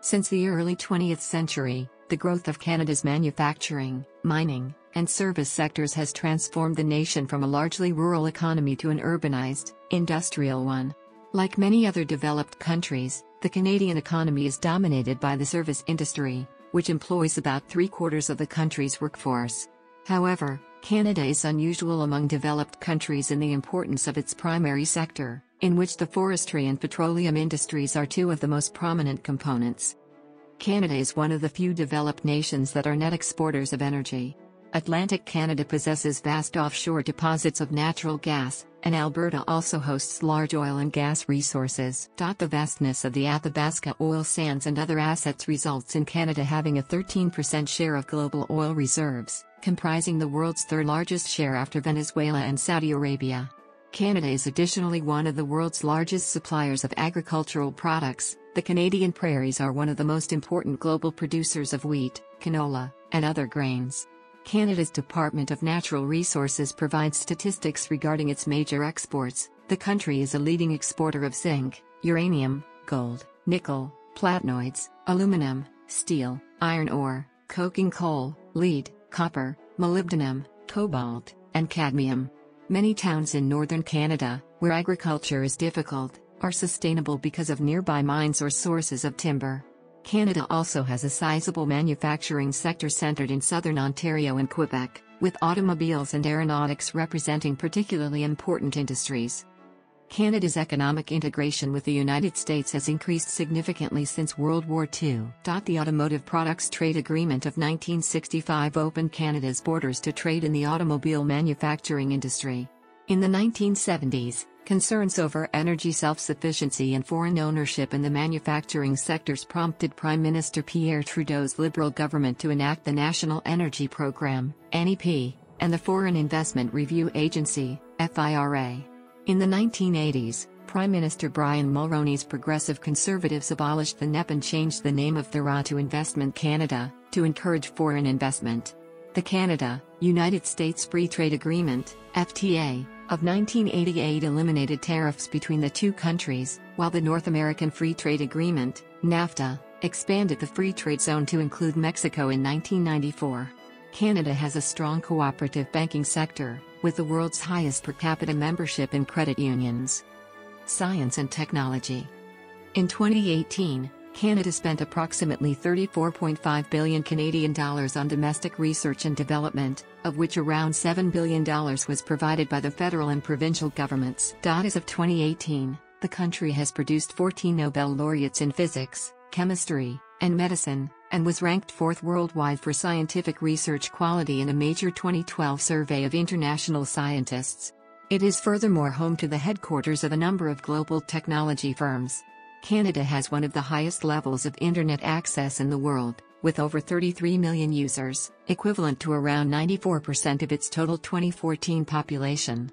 Since the early 20th century, the growth of Canada's manufacturing, mining, and service sectors has transformed the nation from a largely rural economy to an urbanized, industrial one. Like many other developed countries, the Canadian economy is dominated by the service industry, which employs about 3/4 of the country's workforce. However, Canada is unusual among developed countries in the importance of its primary sector, in which the forestry and petroleum industries are 2 of the most prominent components. Canada is one of the few developed nations that are net exporters of energy. Atlantic Canada possesses vast offshore deposits of natural gas, and Alberta also hosts large oil and gas resources. The vastness of the Athabasca oil sands and other assets results in Canada having a 13% share of global oil reserves, comprising the world's third largest share after Venezuela and Saudi Arabia. Canada is additionally one of the world's largest suppliers of agricultural products. The Canadian prairies are one of the most important global producers of wheat, canola, and other grains. Canada's Department of Natural Resources provides statistics regarding its major exports. The country is a leading exporter of zinc, uranium, gold, nickel, platinoids, aluminum, steel, iron ore, coking coal, lead, copper, molybdenum, cobalt, and cadmium. Many towns in northern Canada, where agriculture is difficult, are sustainable because of nearby mines or sources of timber. Canada also has a sizable manufacturing sector centered in southern Ontario and Quebec, with automobiles and aeronautics representing particularly important industries. Canada's economic integration with the United States has increased significantly since World War II. The Automotive Products Trade Agreement of 1965 opened Canada's borders to trade in the automobile manufacturing industry. In the 1970s, concerns over energy self-sufficiency and foreign ownership in the manufacturing sectors prompted Prime Minister Pierre Trudeau's Liberal government to enact the National Energy Program (NEP) and the Foreign Investment Review Agency (FIRA). In the 1980s, Prime Minister Brian Mulroney's Progressive Conservatives abolished the NEP and changed the name of the RA to Investment Canada to encourage foreign investment. The Canada-United States Free Trade Agreement (FTA) of 1988 eliminated tariffs between the two countries, while the North American Free Trade Agreement, NAFTA, expanded the free trade zone to include Mexico in 1994. Canada has a strong cooperative banking sector, with the world's highest per capita membership in credit unions. Science and technology. In 2018, Canada spent approximately $34.5 billion Canadian dollars on domestic research and development, of which around $7 billion was provided by the federal and provincial governments. As of 2018, the country has produced 14 Nobel laureates in physics, chemistry, and medicine, and was ranked fourth worldwide for scientific research quality in a major 2012 survey of international scientists. It is furthermore home to the headquarters of a number of global technology firms. Canada has one of the highest levels of internet access in the world, with over 33 million users, equivalent to around 94% of its total 2014 population.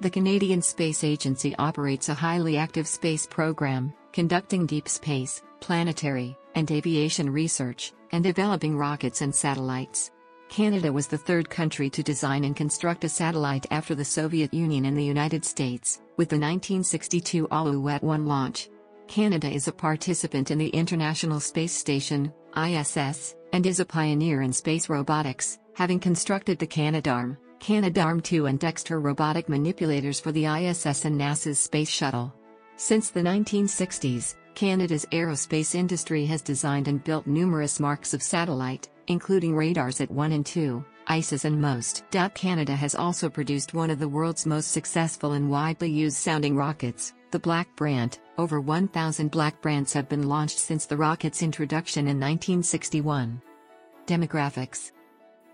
The Canadian Space Agency operates a highly active space program, conducting deep space, planetary, and aviation research, and developing rockets and satellites. Canada was the third country to design and construct a satellite after the Soviet Union and the United States, with the 1962 Alouette 1 launch. Canada is a participant in the International Space Station, ISS, and is a pioneer in space robotics, having constructed the Canadarm, Canadarm2 and Dexter robotic manipulators for the ISS and NASA's Space Shuttle. Since the 1960s, Canada's aerospace industry has designed and built numerous marks of satellite, including radars at 1 and 2, ISS and MOST. Canada has also produced one of the world's most successful and widely used sounding rockets, the Black Brant. Over 1,000 Black Brants have been launched since the rocket's introduction in 1961. Demographics.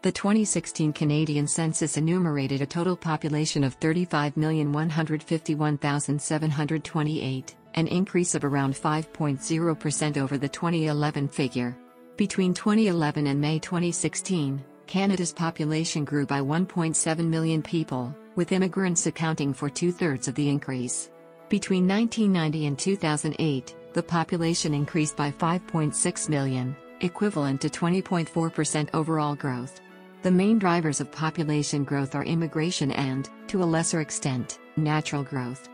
The 2016 Canadian census enumerated a total population of 35,151,728, an increase of around 5.0% over the 2011 figure. Between 2011 and May 2016, Canada's population grew by 1.7 million people, with immigrants accounting for two-thirds of the increase. Between 1990 and 2008, the population increased by 5.6 million, equivalent to 20.4% overall growth. The main drivers of population growth are immigration and, to a lesser extent, natural growth.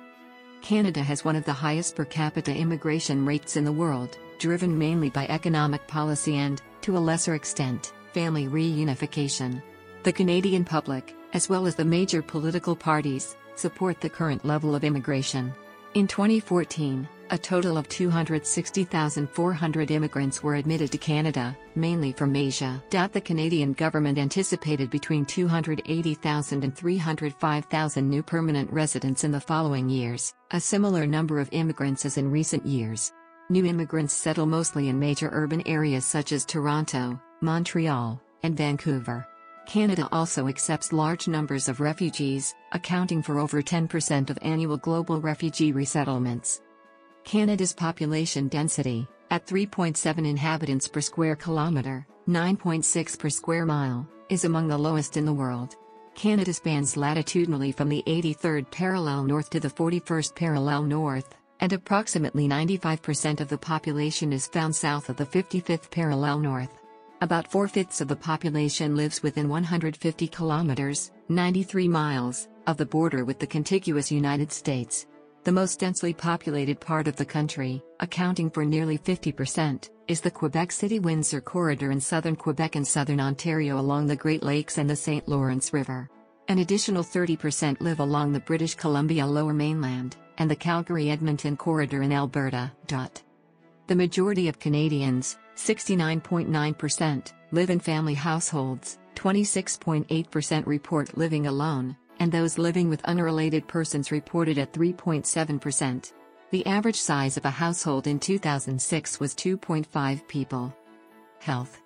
Canada has one of the highest per capita immigration rates in the world, driven mainly by economic policy and, to a lesser extent, family reunification. The Canadian public, as well as the major political parties, support the current level of immigration. In 2014, a total of 260,400 immigrants were admitted to Canada, mainly from Asia. The Canadian government anticipated between 280,000 and 305,000 new permanent residents in the following years, a similar number of immigrants as in recent years. New immigrants settle mostly in major urban areas such as Toronto, Montreal, and Vancouver. Canada also accepts large numbers of refugees, accounting for over 10% of annual global refugee resettlements. Canada's population density, at 3.7 inhabitants per square kilometre, 9.6 per square mile, is among the lowest in the world. Canada spans latitudinally from the 83rd parallel north to the 41st parallel north, and approximately 95% of the population is found south of the 55th parallel north. About 4/5 of the population lives within 150 kilometers, 93 miles, of the border with the contiguous United States. The most densely populated part of the country, accounting for nearly 50%, is the Quebec City-Windsor corridor in southern Quebec and southern Ontario along the Great Lakes and the St. Lawrence River. An additional 30% live along the British Columbia Lower Mainland, and the Calgary-Edmonton corridor in Alberta. The majority of Canadians, 69.9%, live in family households, 26.8% report living alone, and those living with unrelated persons reported at 3.7%. The average size of a household in 2006 was 2.5 people. Health.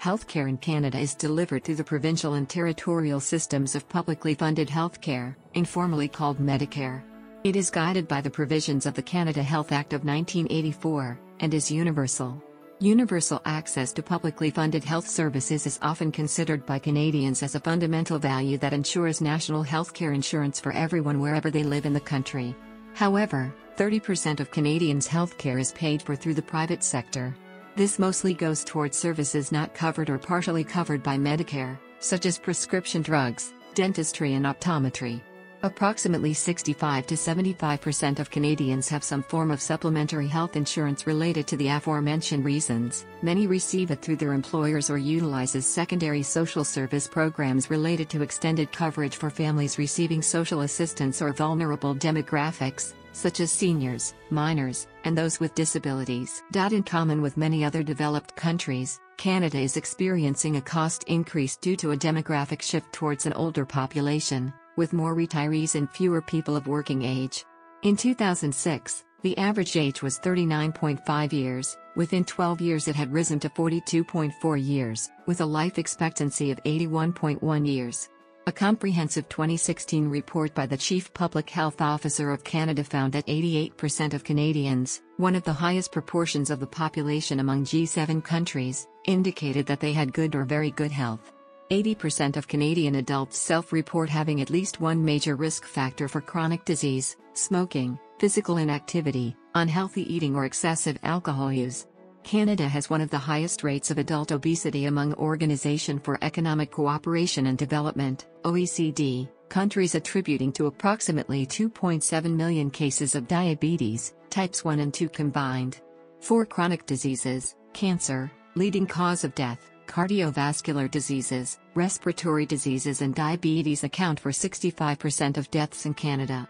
Healthcare in Canada is delivered through the provincial and territorial systems of publicly funded healthcare, informally called Medicare. It is guided by the provisions of the Canada Health Act of 1984, and is universal. Universal access to publicly funded health services is often considered by Canadians as a fundamental value that ensures national healthcare insurance for everyone wherever they live in the country. However, 30% of Canadians' healthcare is paid for through the private sector. This mostly goes towards services not covered or partially covered by Medicare, such as prescription drugs, dentistry and optometry. Approximately 65 to 75% of Canadians have some form of supplementary health insurance related to the aforementioned reasons. Many receive it through their employers or utilizes secondary social service programs related to extended coverage for families receiving social assistance or vulnerable demographics, such as seniors, minors, and those with disabilities. In common with many other developed countries, Canada is experiencing a cost increase due to a demographic shift towards an older population, with more retirees and fewer people of working age. In 2006, the average age was 39.5 years, within 12 years it had risen to 42.4 years, with a life expectancy of 81.1 years. A comprehensive 2016 report by the Chief Public Health Officer of Canada found that 88% of Canadians, one of the highest proportions of the population among G7 countries, indicated that they had good or very good health. 80% of Canadian adults self-report having at least one major risk factor for chronic disease, smoking, physical inactivity, unhealthy eating or excessive alcohol use. Canada has one of the highest rates of adult obesity among Organization for Economic Cooperation and Development, OECD, countries attributing to approximately 2.7 million cases of diabetes, types 1 and 2 combined. For chronic diseases, cancer, leading cause of death, cardiovascular diseases, respiratory diseases and diabetes account for 65% of deaths in Canada.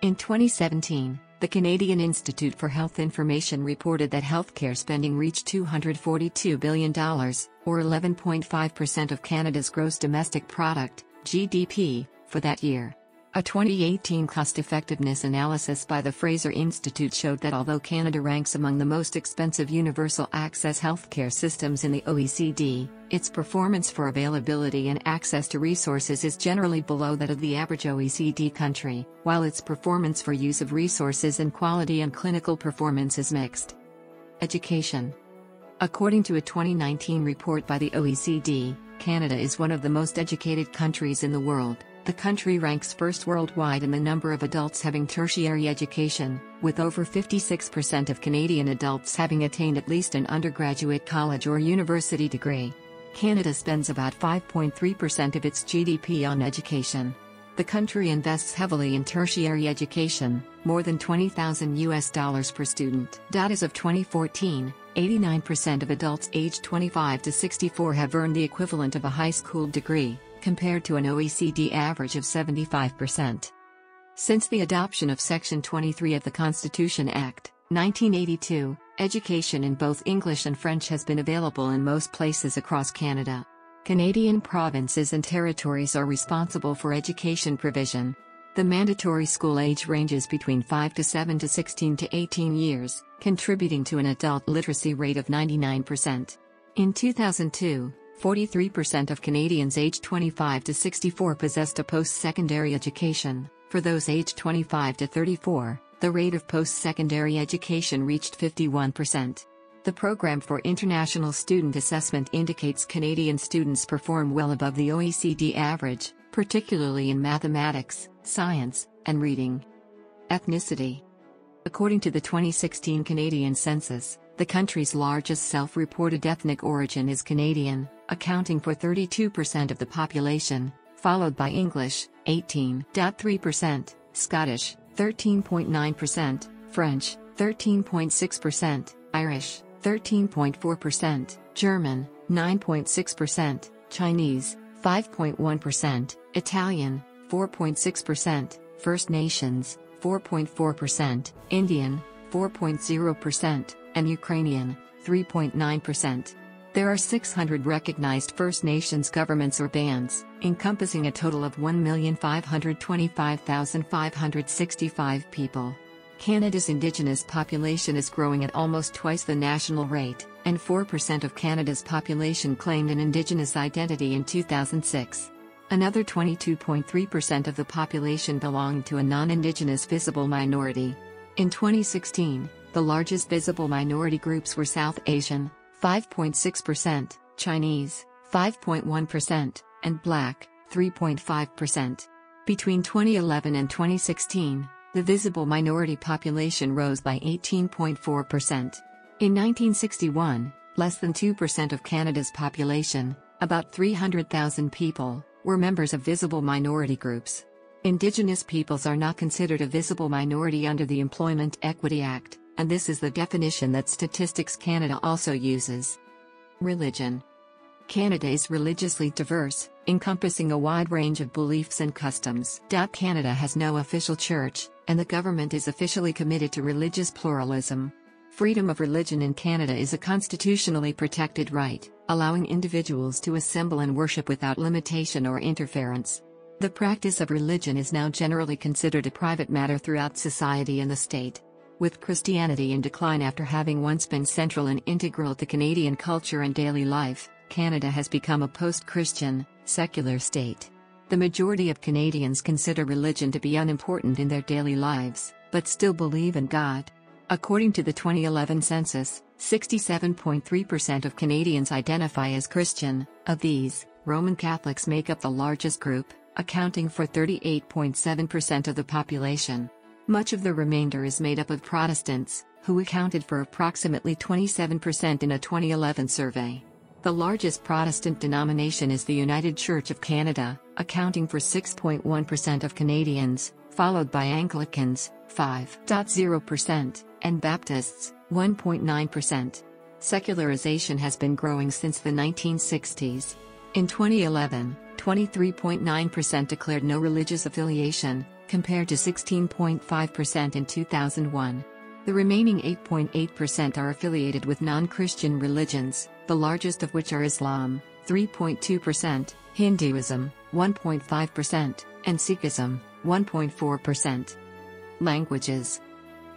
In 2017, the Canadian Institute for Health Information reported that healthcare spending reached $242 billion, or 11.5% of Canada's gross domestic product, GDP, for that year. A 2018 cost-effectiveness analysis by the Fraser Institute showed that although Canada ranks among the most expensive universal access healthcare systems in the OECD, its performance for availability and access to resources is generally below that of the average OECD country, while its performance for use of resources and quality and clinical performance is mixed. Education. According to a 2019 report by the OECD, Canada is one of the most educated countries in the world. The country ranks first worldwide in the number of adults having tertiary education, with over 56% of Canadian adults having attained at least an undergraduate college or university degree. Canada spends about 5.3% of its GDP on education. The country invests heavily in tertiary education, more than $20,000 per student. As of 2014, 89% of adults aged 25 to 64 have earned the equivalent of a high school degree, compared to an OECD average of 75%. Since the adoption of Section 23 of the Constitution Act, 1982, education in both English and French has been available in most places across Canada. Canadian provinces and territories are responsible for education provision. The mandatory school age ranges between 5 to 7 to 16 to 18 years, contributing to an adult literacy rate of 99%. In 2002, 43% of Canadians aged 25 to 64 possessed a post-secondary education. For those aged 25 to 34, the rate of post-secondary education reached 51%. The Program for International Student Assessment indicates Canadian students perform well above the OECD average, particularly in mathematics, science, and reading. Ethnicity. According to the 2016 Canadian Census, the country's largest self-reported ethnic origin is Canadian, accounting for 32% of the population, followed by English, 18.3%, Scottish, 13.9%, French, 13.6%, Irish, 13.4%, German, 9.6%, Chinese, 5.1%, Italian, 4.6%, First Nations, 4.4%, Indian, 4.0%, and Ukrainian, 3.9%. There are 600 recognized First Nations governments or bands, encompassing a total of 1,525,565 people. Canada's Indigenous population is growing at almost twice the national rate, and 4% of Canada's population claimed an Indigenous identity in 2006. Another 22.3% of the population belonged to a non-Indigenous visible minority. In 2016, the largest visible minority groups were South Asian, 5.6%, Chinese, 5.1%, and Black, 3.5%. Between 2011 and 2016, the visible minority population rose by 18.4%. In 1961, less than 2% of Canada's population, about 300,000 people, were members of visible minority groups. Indigenous peoples are not considered a visible minority under the Employment Equity Act, and this is the definition that Statistics Canada also uses. Religion. Canada is religiously diverse, encompassing a wide range of beliefs and customs. Canada has no official church, and the government is officially committed to religious pluralism. Freedom of religion in Canada is a constitutionally protected right, allowing individuals to assemble and worship without limitation or interference. The practice of religion is now generally considered a private matter throughout society in the state. With Christianity in decline after having once been central and integral to Canadian culture and daily life, Canada has become a post-Christian, secular state. The majority of Canadians consider religion to be unimportant in their daily lives, but still believe in God. According to the 2011 census, 67.3% of Canadians identify as Christian. Of these, Roman Catholics make up the largest group, accounting for 38.7% of the population. Much of the remainder is made up of Protestants, who accounted for approximately 27% in a 2011 survey. The largest Protestant denomination is the United Church of Canada, accounting for 6.1% of Canadians, followed by Anglicans, 5.0%, and Baptists, 1.9%. Secularization has been growing since the 1960s. In 2011, 23.9% declared no religious affiliation, compared to 16.5% in 2001. The remaining 8.8% are affiliated with non-Christian religions, the largest of which are Islam, 3.2%, Hinduism, 1.5%, and Sikhism, 1.4%. Languages.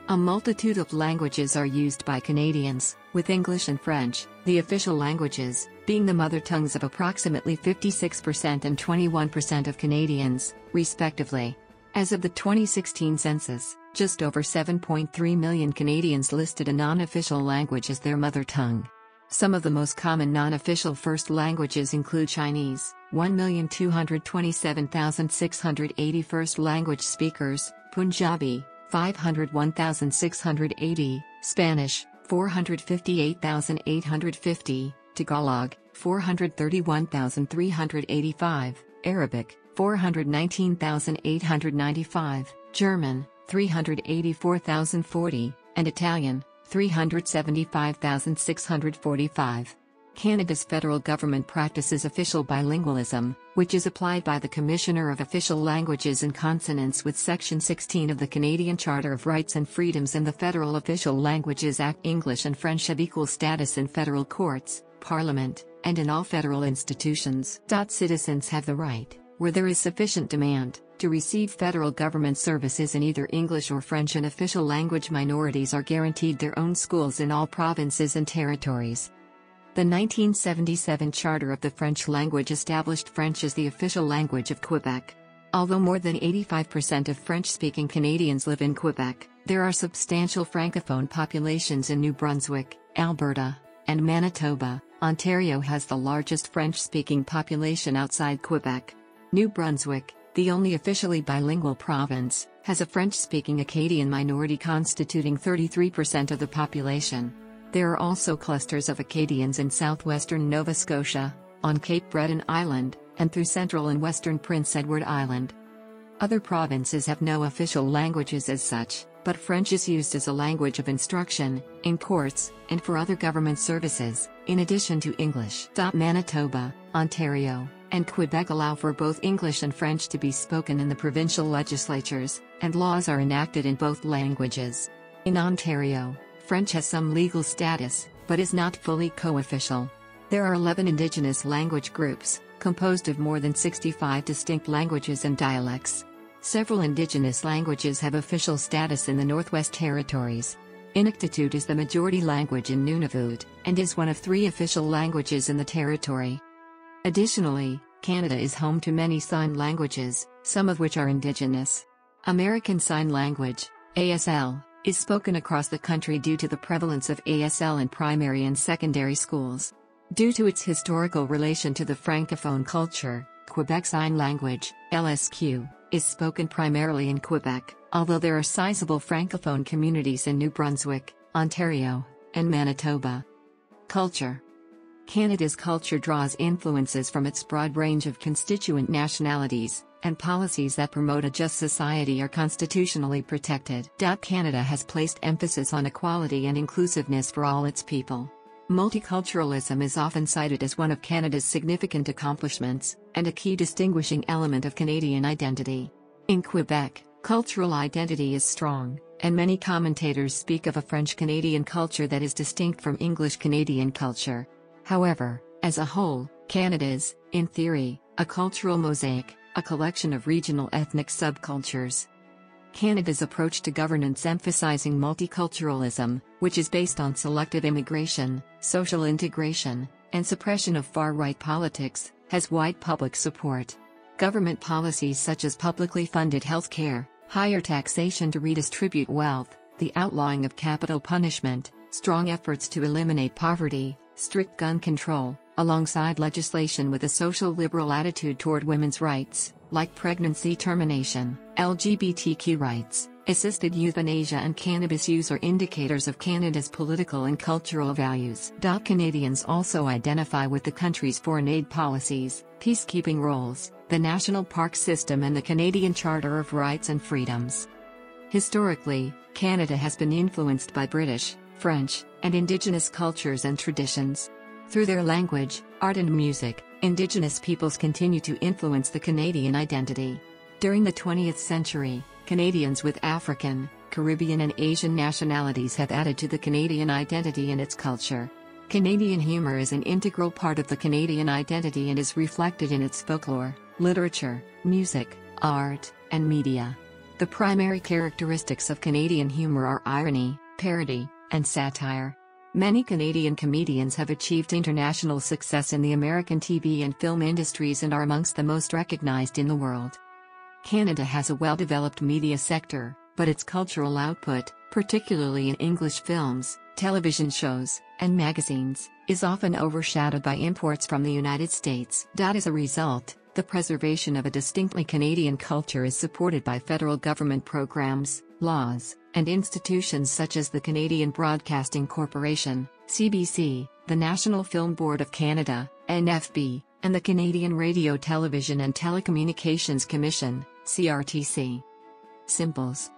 A multitude of languages are used by Canadians, with English and French, the official languages, being the mother tongues of approximately 56% and 21% of Canadians, respectively. As of the 2016 census, just over 7.3 million Canadians listed a non-official language as their mother tongue. Some of the most common non-official first languages include Chinese, 1,227,680 first language speakers, Punjabi, 501,680, Spanish, 458,850, Tagalog, 431,385, Arabic, 419,895, German, 384,040, and Italian, 375,645. Canada's federal government practices official bilingualism, which is applied by the Commissioner of Official Languages in consonance with Section 16 of the Canadian Charter of Rights and Freedoms and the Federal Official Languages Act. English and French have equal status in federal courts, Parliament, and in all federal institutions. Citizens have the right, where there is sufficient demand, to receive federal government services in either English or French, and official language minorities are guaranteed their own schools in all provinces and territories. The 1977 Charter of the French language established French as the official language of Quebec. Although more than 85% of French-speaking Canadians live in Quebec, there are substantial Francophone populations in New Brunswick, Alberta, and Manitoba. Ontario has the largest French-speaking population outside Quebec. New Brunswick, the only officially bilingual province, has a French-speaking Acadian minority constituting 33% of the population. There are also clusters of Acadians in southwestern Nova Scotia, on Cape Breton Island, and through central and western Prince Edward Island. Other provinces have no official languages as such, but French is used as a language of instruction, in courts, and for other government services, in addition to English. Manitoba, Ontario, and Quebec allow for both English and French to be spoken in the provincial legislatures, and laws are enacted in both languages. In Ontario, French has some legal status, but is not fully co-official. There are 11 Indigenous language groups, composed of more than 65 distinct languages and dialects. Several Indigenous languages have official status in the Northwest Territories. Inuktitut is the majority language in Nunavut, and is one of three official languages in the territory. Additionally, Canada is home to many sign languages, some of which are Indigenous. American Sign Language, ASL, is spoken across the country due to the prevalence of ASL in primary and secondary schools. Due to its historical relation to the Francophone culture, Quebec Sign Language, LSQ, is spoken primarily in Quebec, although there are sizable Francophone communities in New Brunswick, Ontario, and Manitoba. Culture. Canada's culture draws influences from its broad range of constituent nationalities, and policies that promote a just society are constitutionally protected. Canada has placed emphasis on equality and inclusiveness for all its people. Multiculturalism is often cited as one of Canada's significant accomplishments, and a key distinguishing element of Canadian identity. In Quebec, cultural identity is strong, and many commentators speak of a French-Canadian culture that is distinct from English-Canadian culture. However, as a whole, Canada is, in theory, a cultural mosaic, a collection of regional ethnic subcultures. Canada's approach to governance emphasizing multiculturalism, which is based on selective immigration, social integration, and suppression of far-right politics, has wide public support. Government policies such as publicly funded health care, higher taxation to redistribute wealth, the outlawing of capital punishment, strong efforts to eliminate poverty, strict gun control, alongside legislation with a social liberal attitude toward women's rights, like pregnancy termination, LGBTQ rights, assisted euthanasia and cannabis use are indicators of Canada's political and cultural values. Canadians also identify with the country's foreign aid policies, peacekeeping roles, the national park system and the Canadian Charter of Rights and Freedoms. Historically, Canada has been influenced by British, French, and Indigenous cultures and traditions. Through their language, art and music, Indigenous peoples continue to influence the Canadian identity. During the 20th century, Canadians with African, Caribbean and Asian nationalities have added to the Canadian identity and its culture. Canadian humor is an integral part of the Canadian identity and is reflected in its folklore, literature, music, art, and media. The primary characteristics of Canadian humor are irony, parody, and satire. Many Canadian comedians have achieved international success in the American TV and film industries and are amongst the most recognized in the world. Canada has a well-developed media sector, but its cultural output, particularly in English films, television shows, and magazines, is often overshadowed by imports from the United States. As a result, the preservation of a distinctly Canadian culture is supported by federal government programs, laws, and institutions such as the Canadian Broadcasting Corporation, CBC, the National Film Board of Canada, NFB, and the Canadian Radio, Television and Telecommunications Commission, CRTC. Symbols.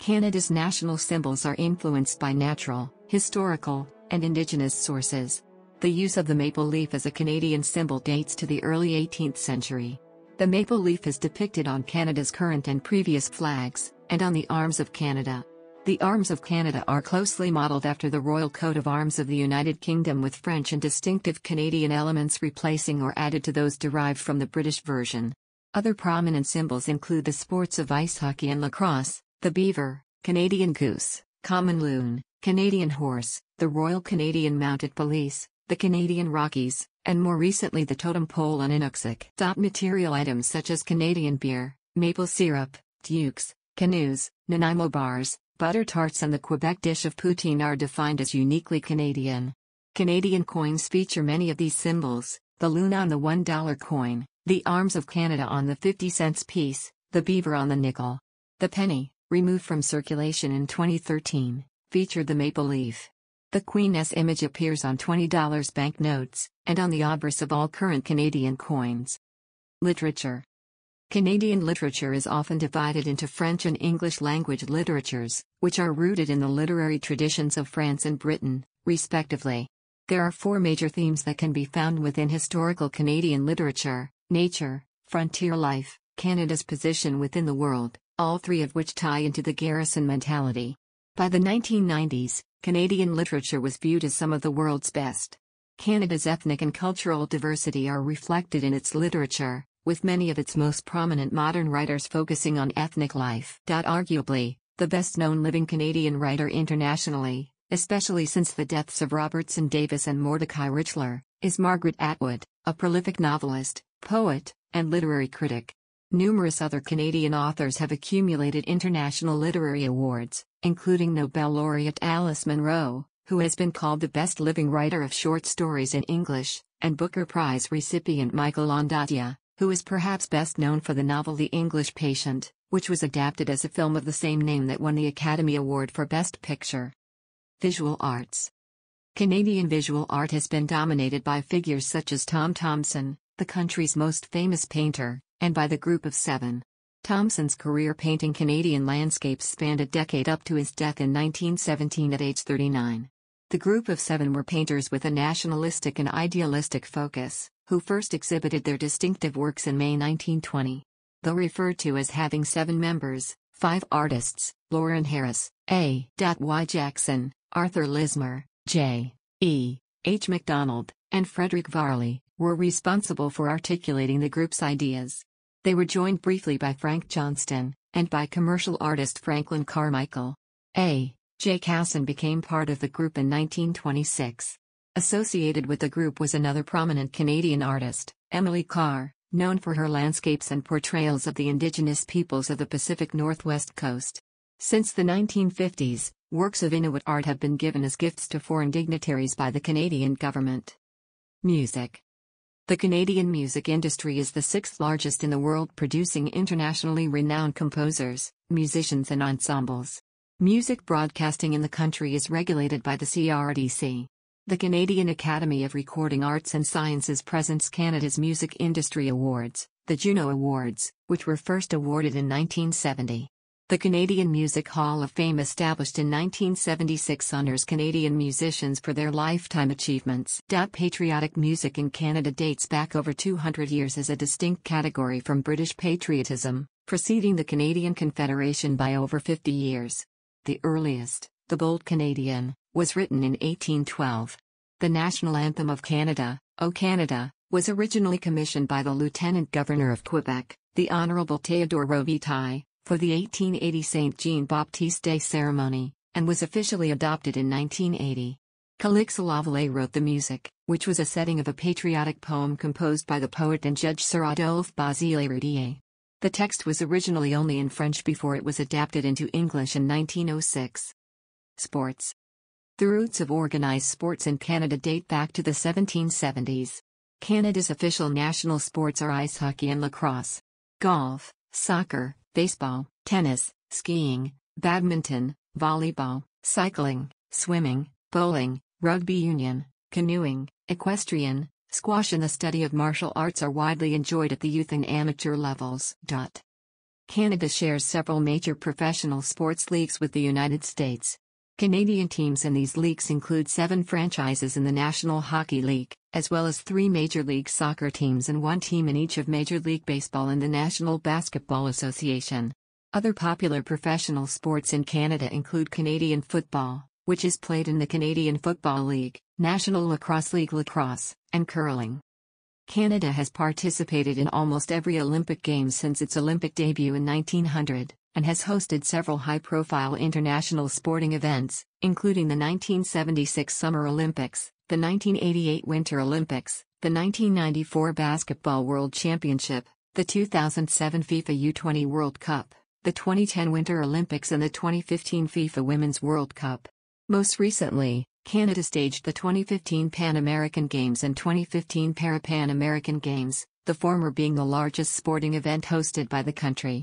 Canada's national symbols are influenced by natural, historical, and Indigenous sources. The use of the maple leaf as a Canadian symbol dates to the early 18th century. The maple leaf is depicted on Canada's current and previous flags, and on the arms of Canada. The arms of Canada are closely modeled after the Royal Coat of Arms of the United Kingdom, with French and distinctive Canadian elements replacing or added to those derived from the British version. Other prominent symbols include the sports of ice hockey and lacrosse, the beaver, Canadian goose, common loon, Canadian horse, the Royal Canadian Mounted Police, the Canadian Rockies, and more recently the totem pole on Inuksuuk. Material items such as Canadian beer, maple syrup, tukes, canoes, Nanaimo bars, butter tarts and the Quebec dish of poutine are defined as uniquely Canadian. Canadian coins feature many of these symbols, the loon on the $1 coin, the arms of Canada on the 50-cent piece, the beaver on the nickel. The penny, removed from circulation in 2013, featured the maple leaf. The Queen's image appears on $20 banknotes, and on the obverse of all current Canadian coins. Literature. Canadian literature is often divided into French and English-language literatures, which are rooted in the literary traditions of France and Britain, respectively. There are four major themes that can be found within historical Canadian literature: nature, frontier life, Canada's position within the world, all three of which tie into the garrison mentality. By the 1990s, Canadian literature was viewed as some of the world's best. Canada's ethnic and cultural diversity are reflected in its literature, with many of its most prominent modern writers focusing on ethnic life. Arguably, the best-known living Canadian writer internationally, especially since the deaths of Robertson Davis and Mordecai Richler, is Margaret Atwood, a prolific novelist, poet, and literary critic. Numerous other Canadian authors have accumulated international literary awards, including Nobel laureate Alice Munro, who has been called the best living writer of short stories in English, and Booker Prize recipient Michael Ondaatje, who is perhaps best known for the novel The English Patient, which was adapted as a film of the same name that won the Academy Award for Best Picture. Visual arts. Canadian visual art has been dominated by figures such as Tom Thompson, the country's most famous painter, and by the Group of Seven. Thompson's career painting Canadian landscapes spanned a decade up to his death in 1917 at age 39. The Group of Seven were painters with a nationalistic and idealistic focus, who first exhibited their distinctive works in May 1920. Though referred to as having seven members, five artists, Lauren Harris, A.Y. Jackson, Arthur Lismer, J. E. H. MacDonald, and Frederick Varley, were responsible for articulating the group's ideas. They were joined briefly by Frank Johnston, and by commercial artist Franklin Carmichael. A. J. Casson became part of the group in 1926. Associated with the group was another prominent Canadian artist, Emily Carr, known for her landscapes and portrayals of the indigenous peoples of the Pacific Northwest coast. Since the 1950s, works of Inuit art have been given as gifts to foreign dignitaries by the Canadian government. Music. The Canadian music industry is the sixth largest in the world, producing internationally renowned composers, musicians and ensembles. Music broadcasting in the country is regulated by the CRTC. The Canadian Academy of Recording Arts and Sciences presents Canada's Music Industry Awards, the Juno Awards, which were first awarded in 1970. The Canadian Music Hall of Fame, established in 1976, honors Canadian musicians for their lifetime achievements. Patriotic music in Canada dates back over 200 years as a distinct category from British patriotism, preceding the Canadian Confederation by over 50 years. The earliest, The Bold Canadian, was written in 1812. The National Anthem of Canada, O Canada, was originally commissioned by the Lieutenant Governor of Quebec, the Honourable Théodore Robitaille, for the 1880 St. Jean-Baptiste Day ceremony, and was officially adopted in 1980. Calixa Lavallee wrote the music, which was a setting of a patriotic poem composed by the poet and judge Sir Adolphe Basile Rodier. The text was originally only in French before it was adapted into English in 1906. Sports. The roots of organized sports in Canada date back to the 1770s. Canada's official national sports are ice hockey and lacrosse. Golf, soccer, baseball, tennis, skiing, badminton, volleyball, cycling, swimming, bowling, rugby union, canoeing, equestrian, squash and the study of martial arts are widely enjoyed at the youth and amateur levels. Canada shares several major professional sports leagues with the United States. Canadian teams in these leagues include 7 franchises in the National Hockey League, as well as 3 Major League Soccer teams and 1 team in each of Major League Baseball and the National Basketball Association. Other popular professional sports in Canada include Canadian football, which is played in the Canadian Football League, National Lacrosse League Lacrosse, and curling. Canada has participated in almost every Olympic game since its Olympic debut in 1900, and has hosted several high-profile international sporting events, including the 1976 Summer Olympics, the 1988 Winter Olympics, the 1994 Basketball World Championship, the 2007 FIFA U20 World Cup, the 2010 Winter Olympics and the 2015 FIFA Women's World Cup. Most recently, Canada staged the 2015 Pan American Games and 2015 Parapan American Games, the former being the largest sporting event hosted by the country.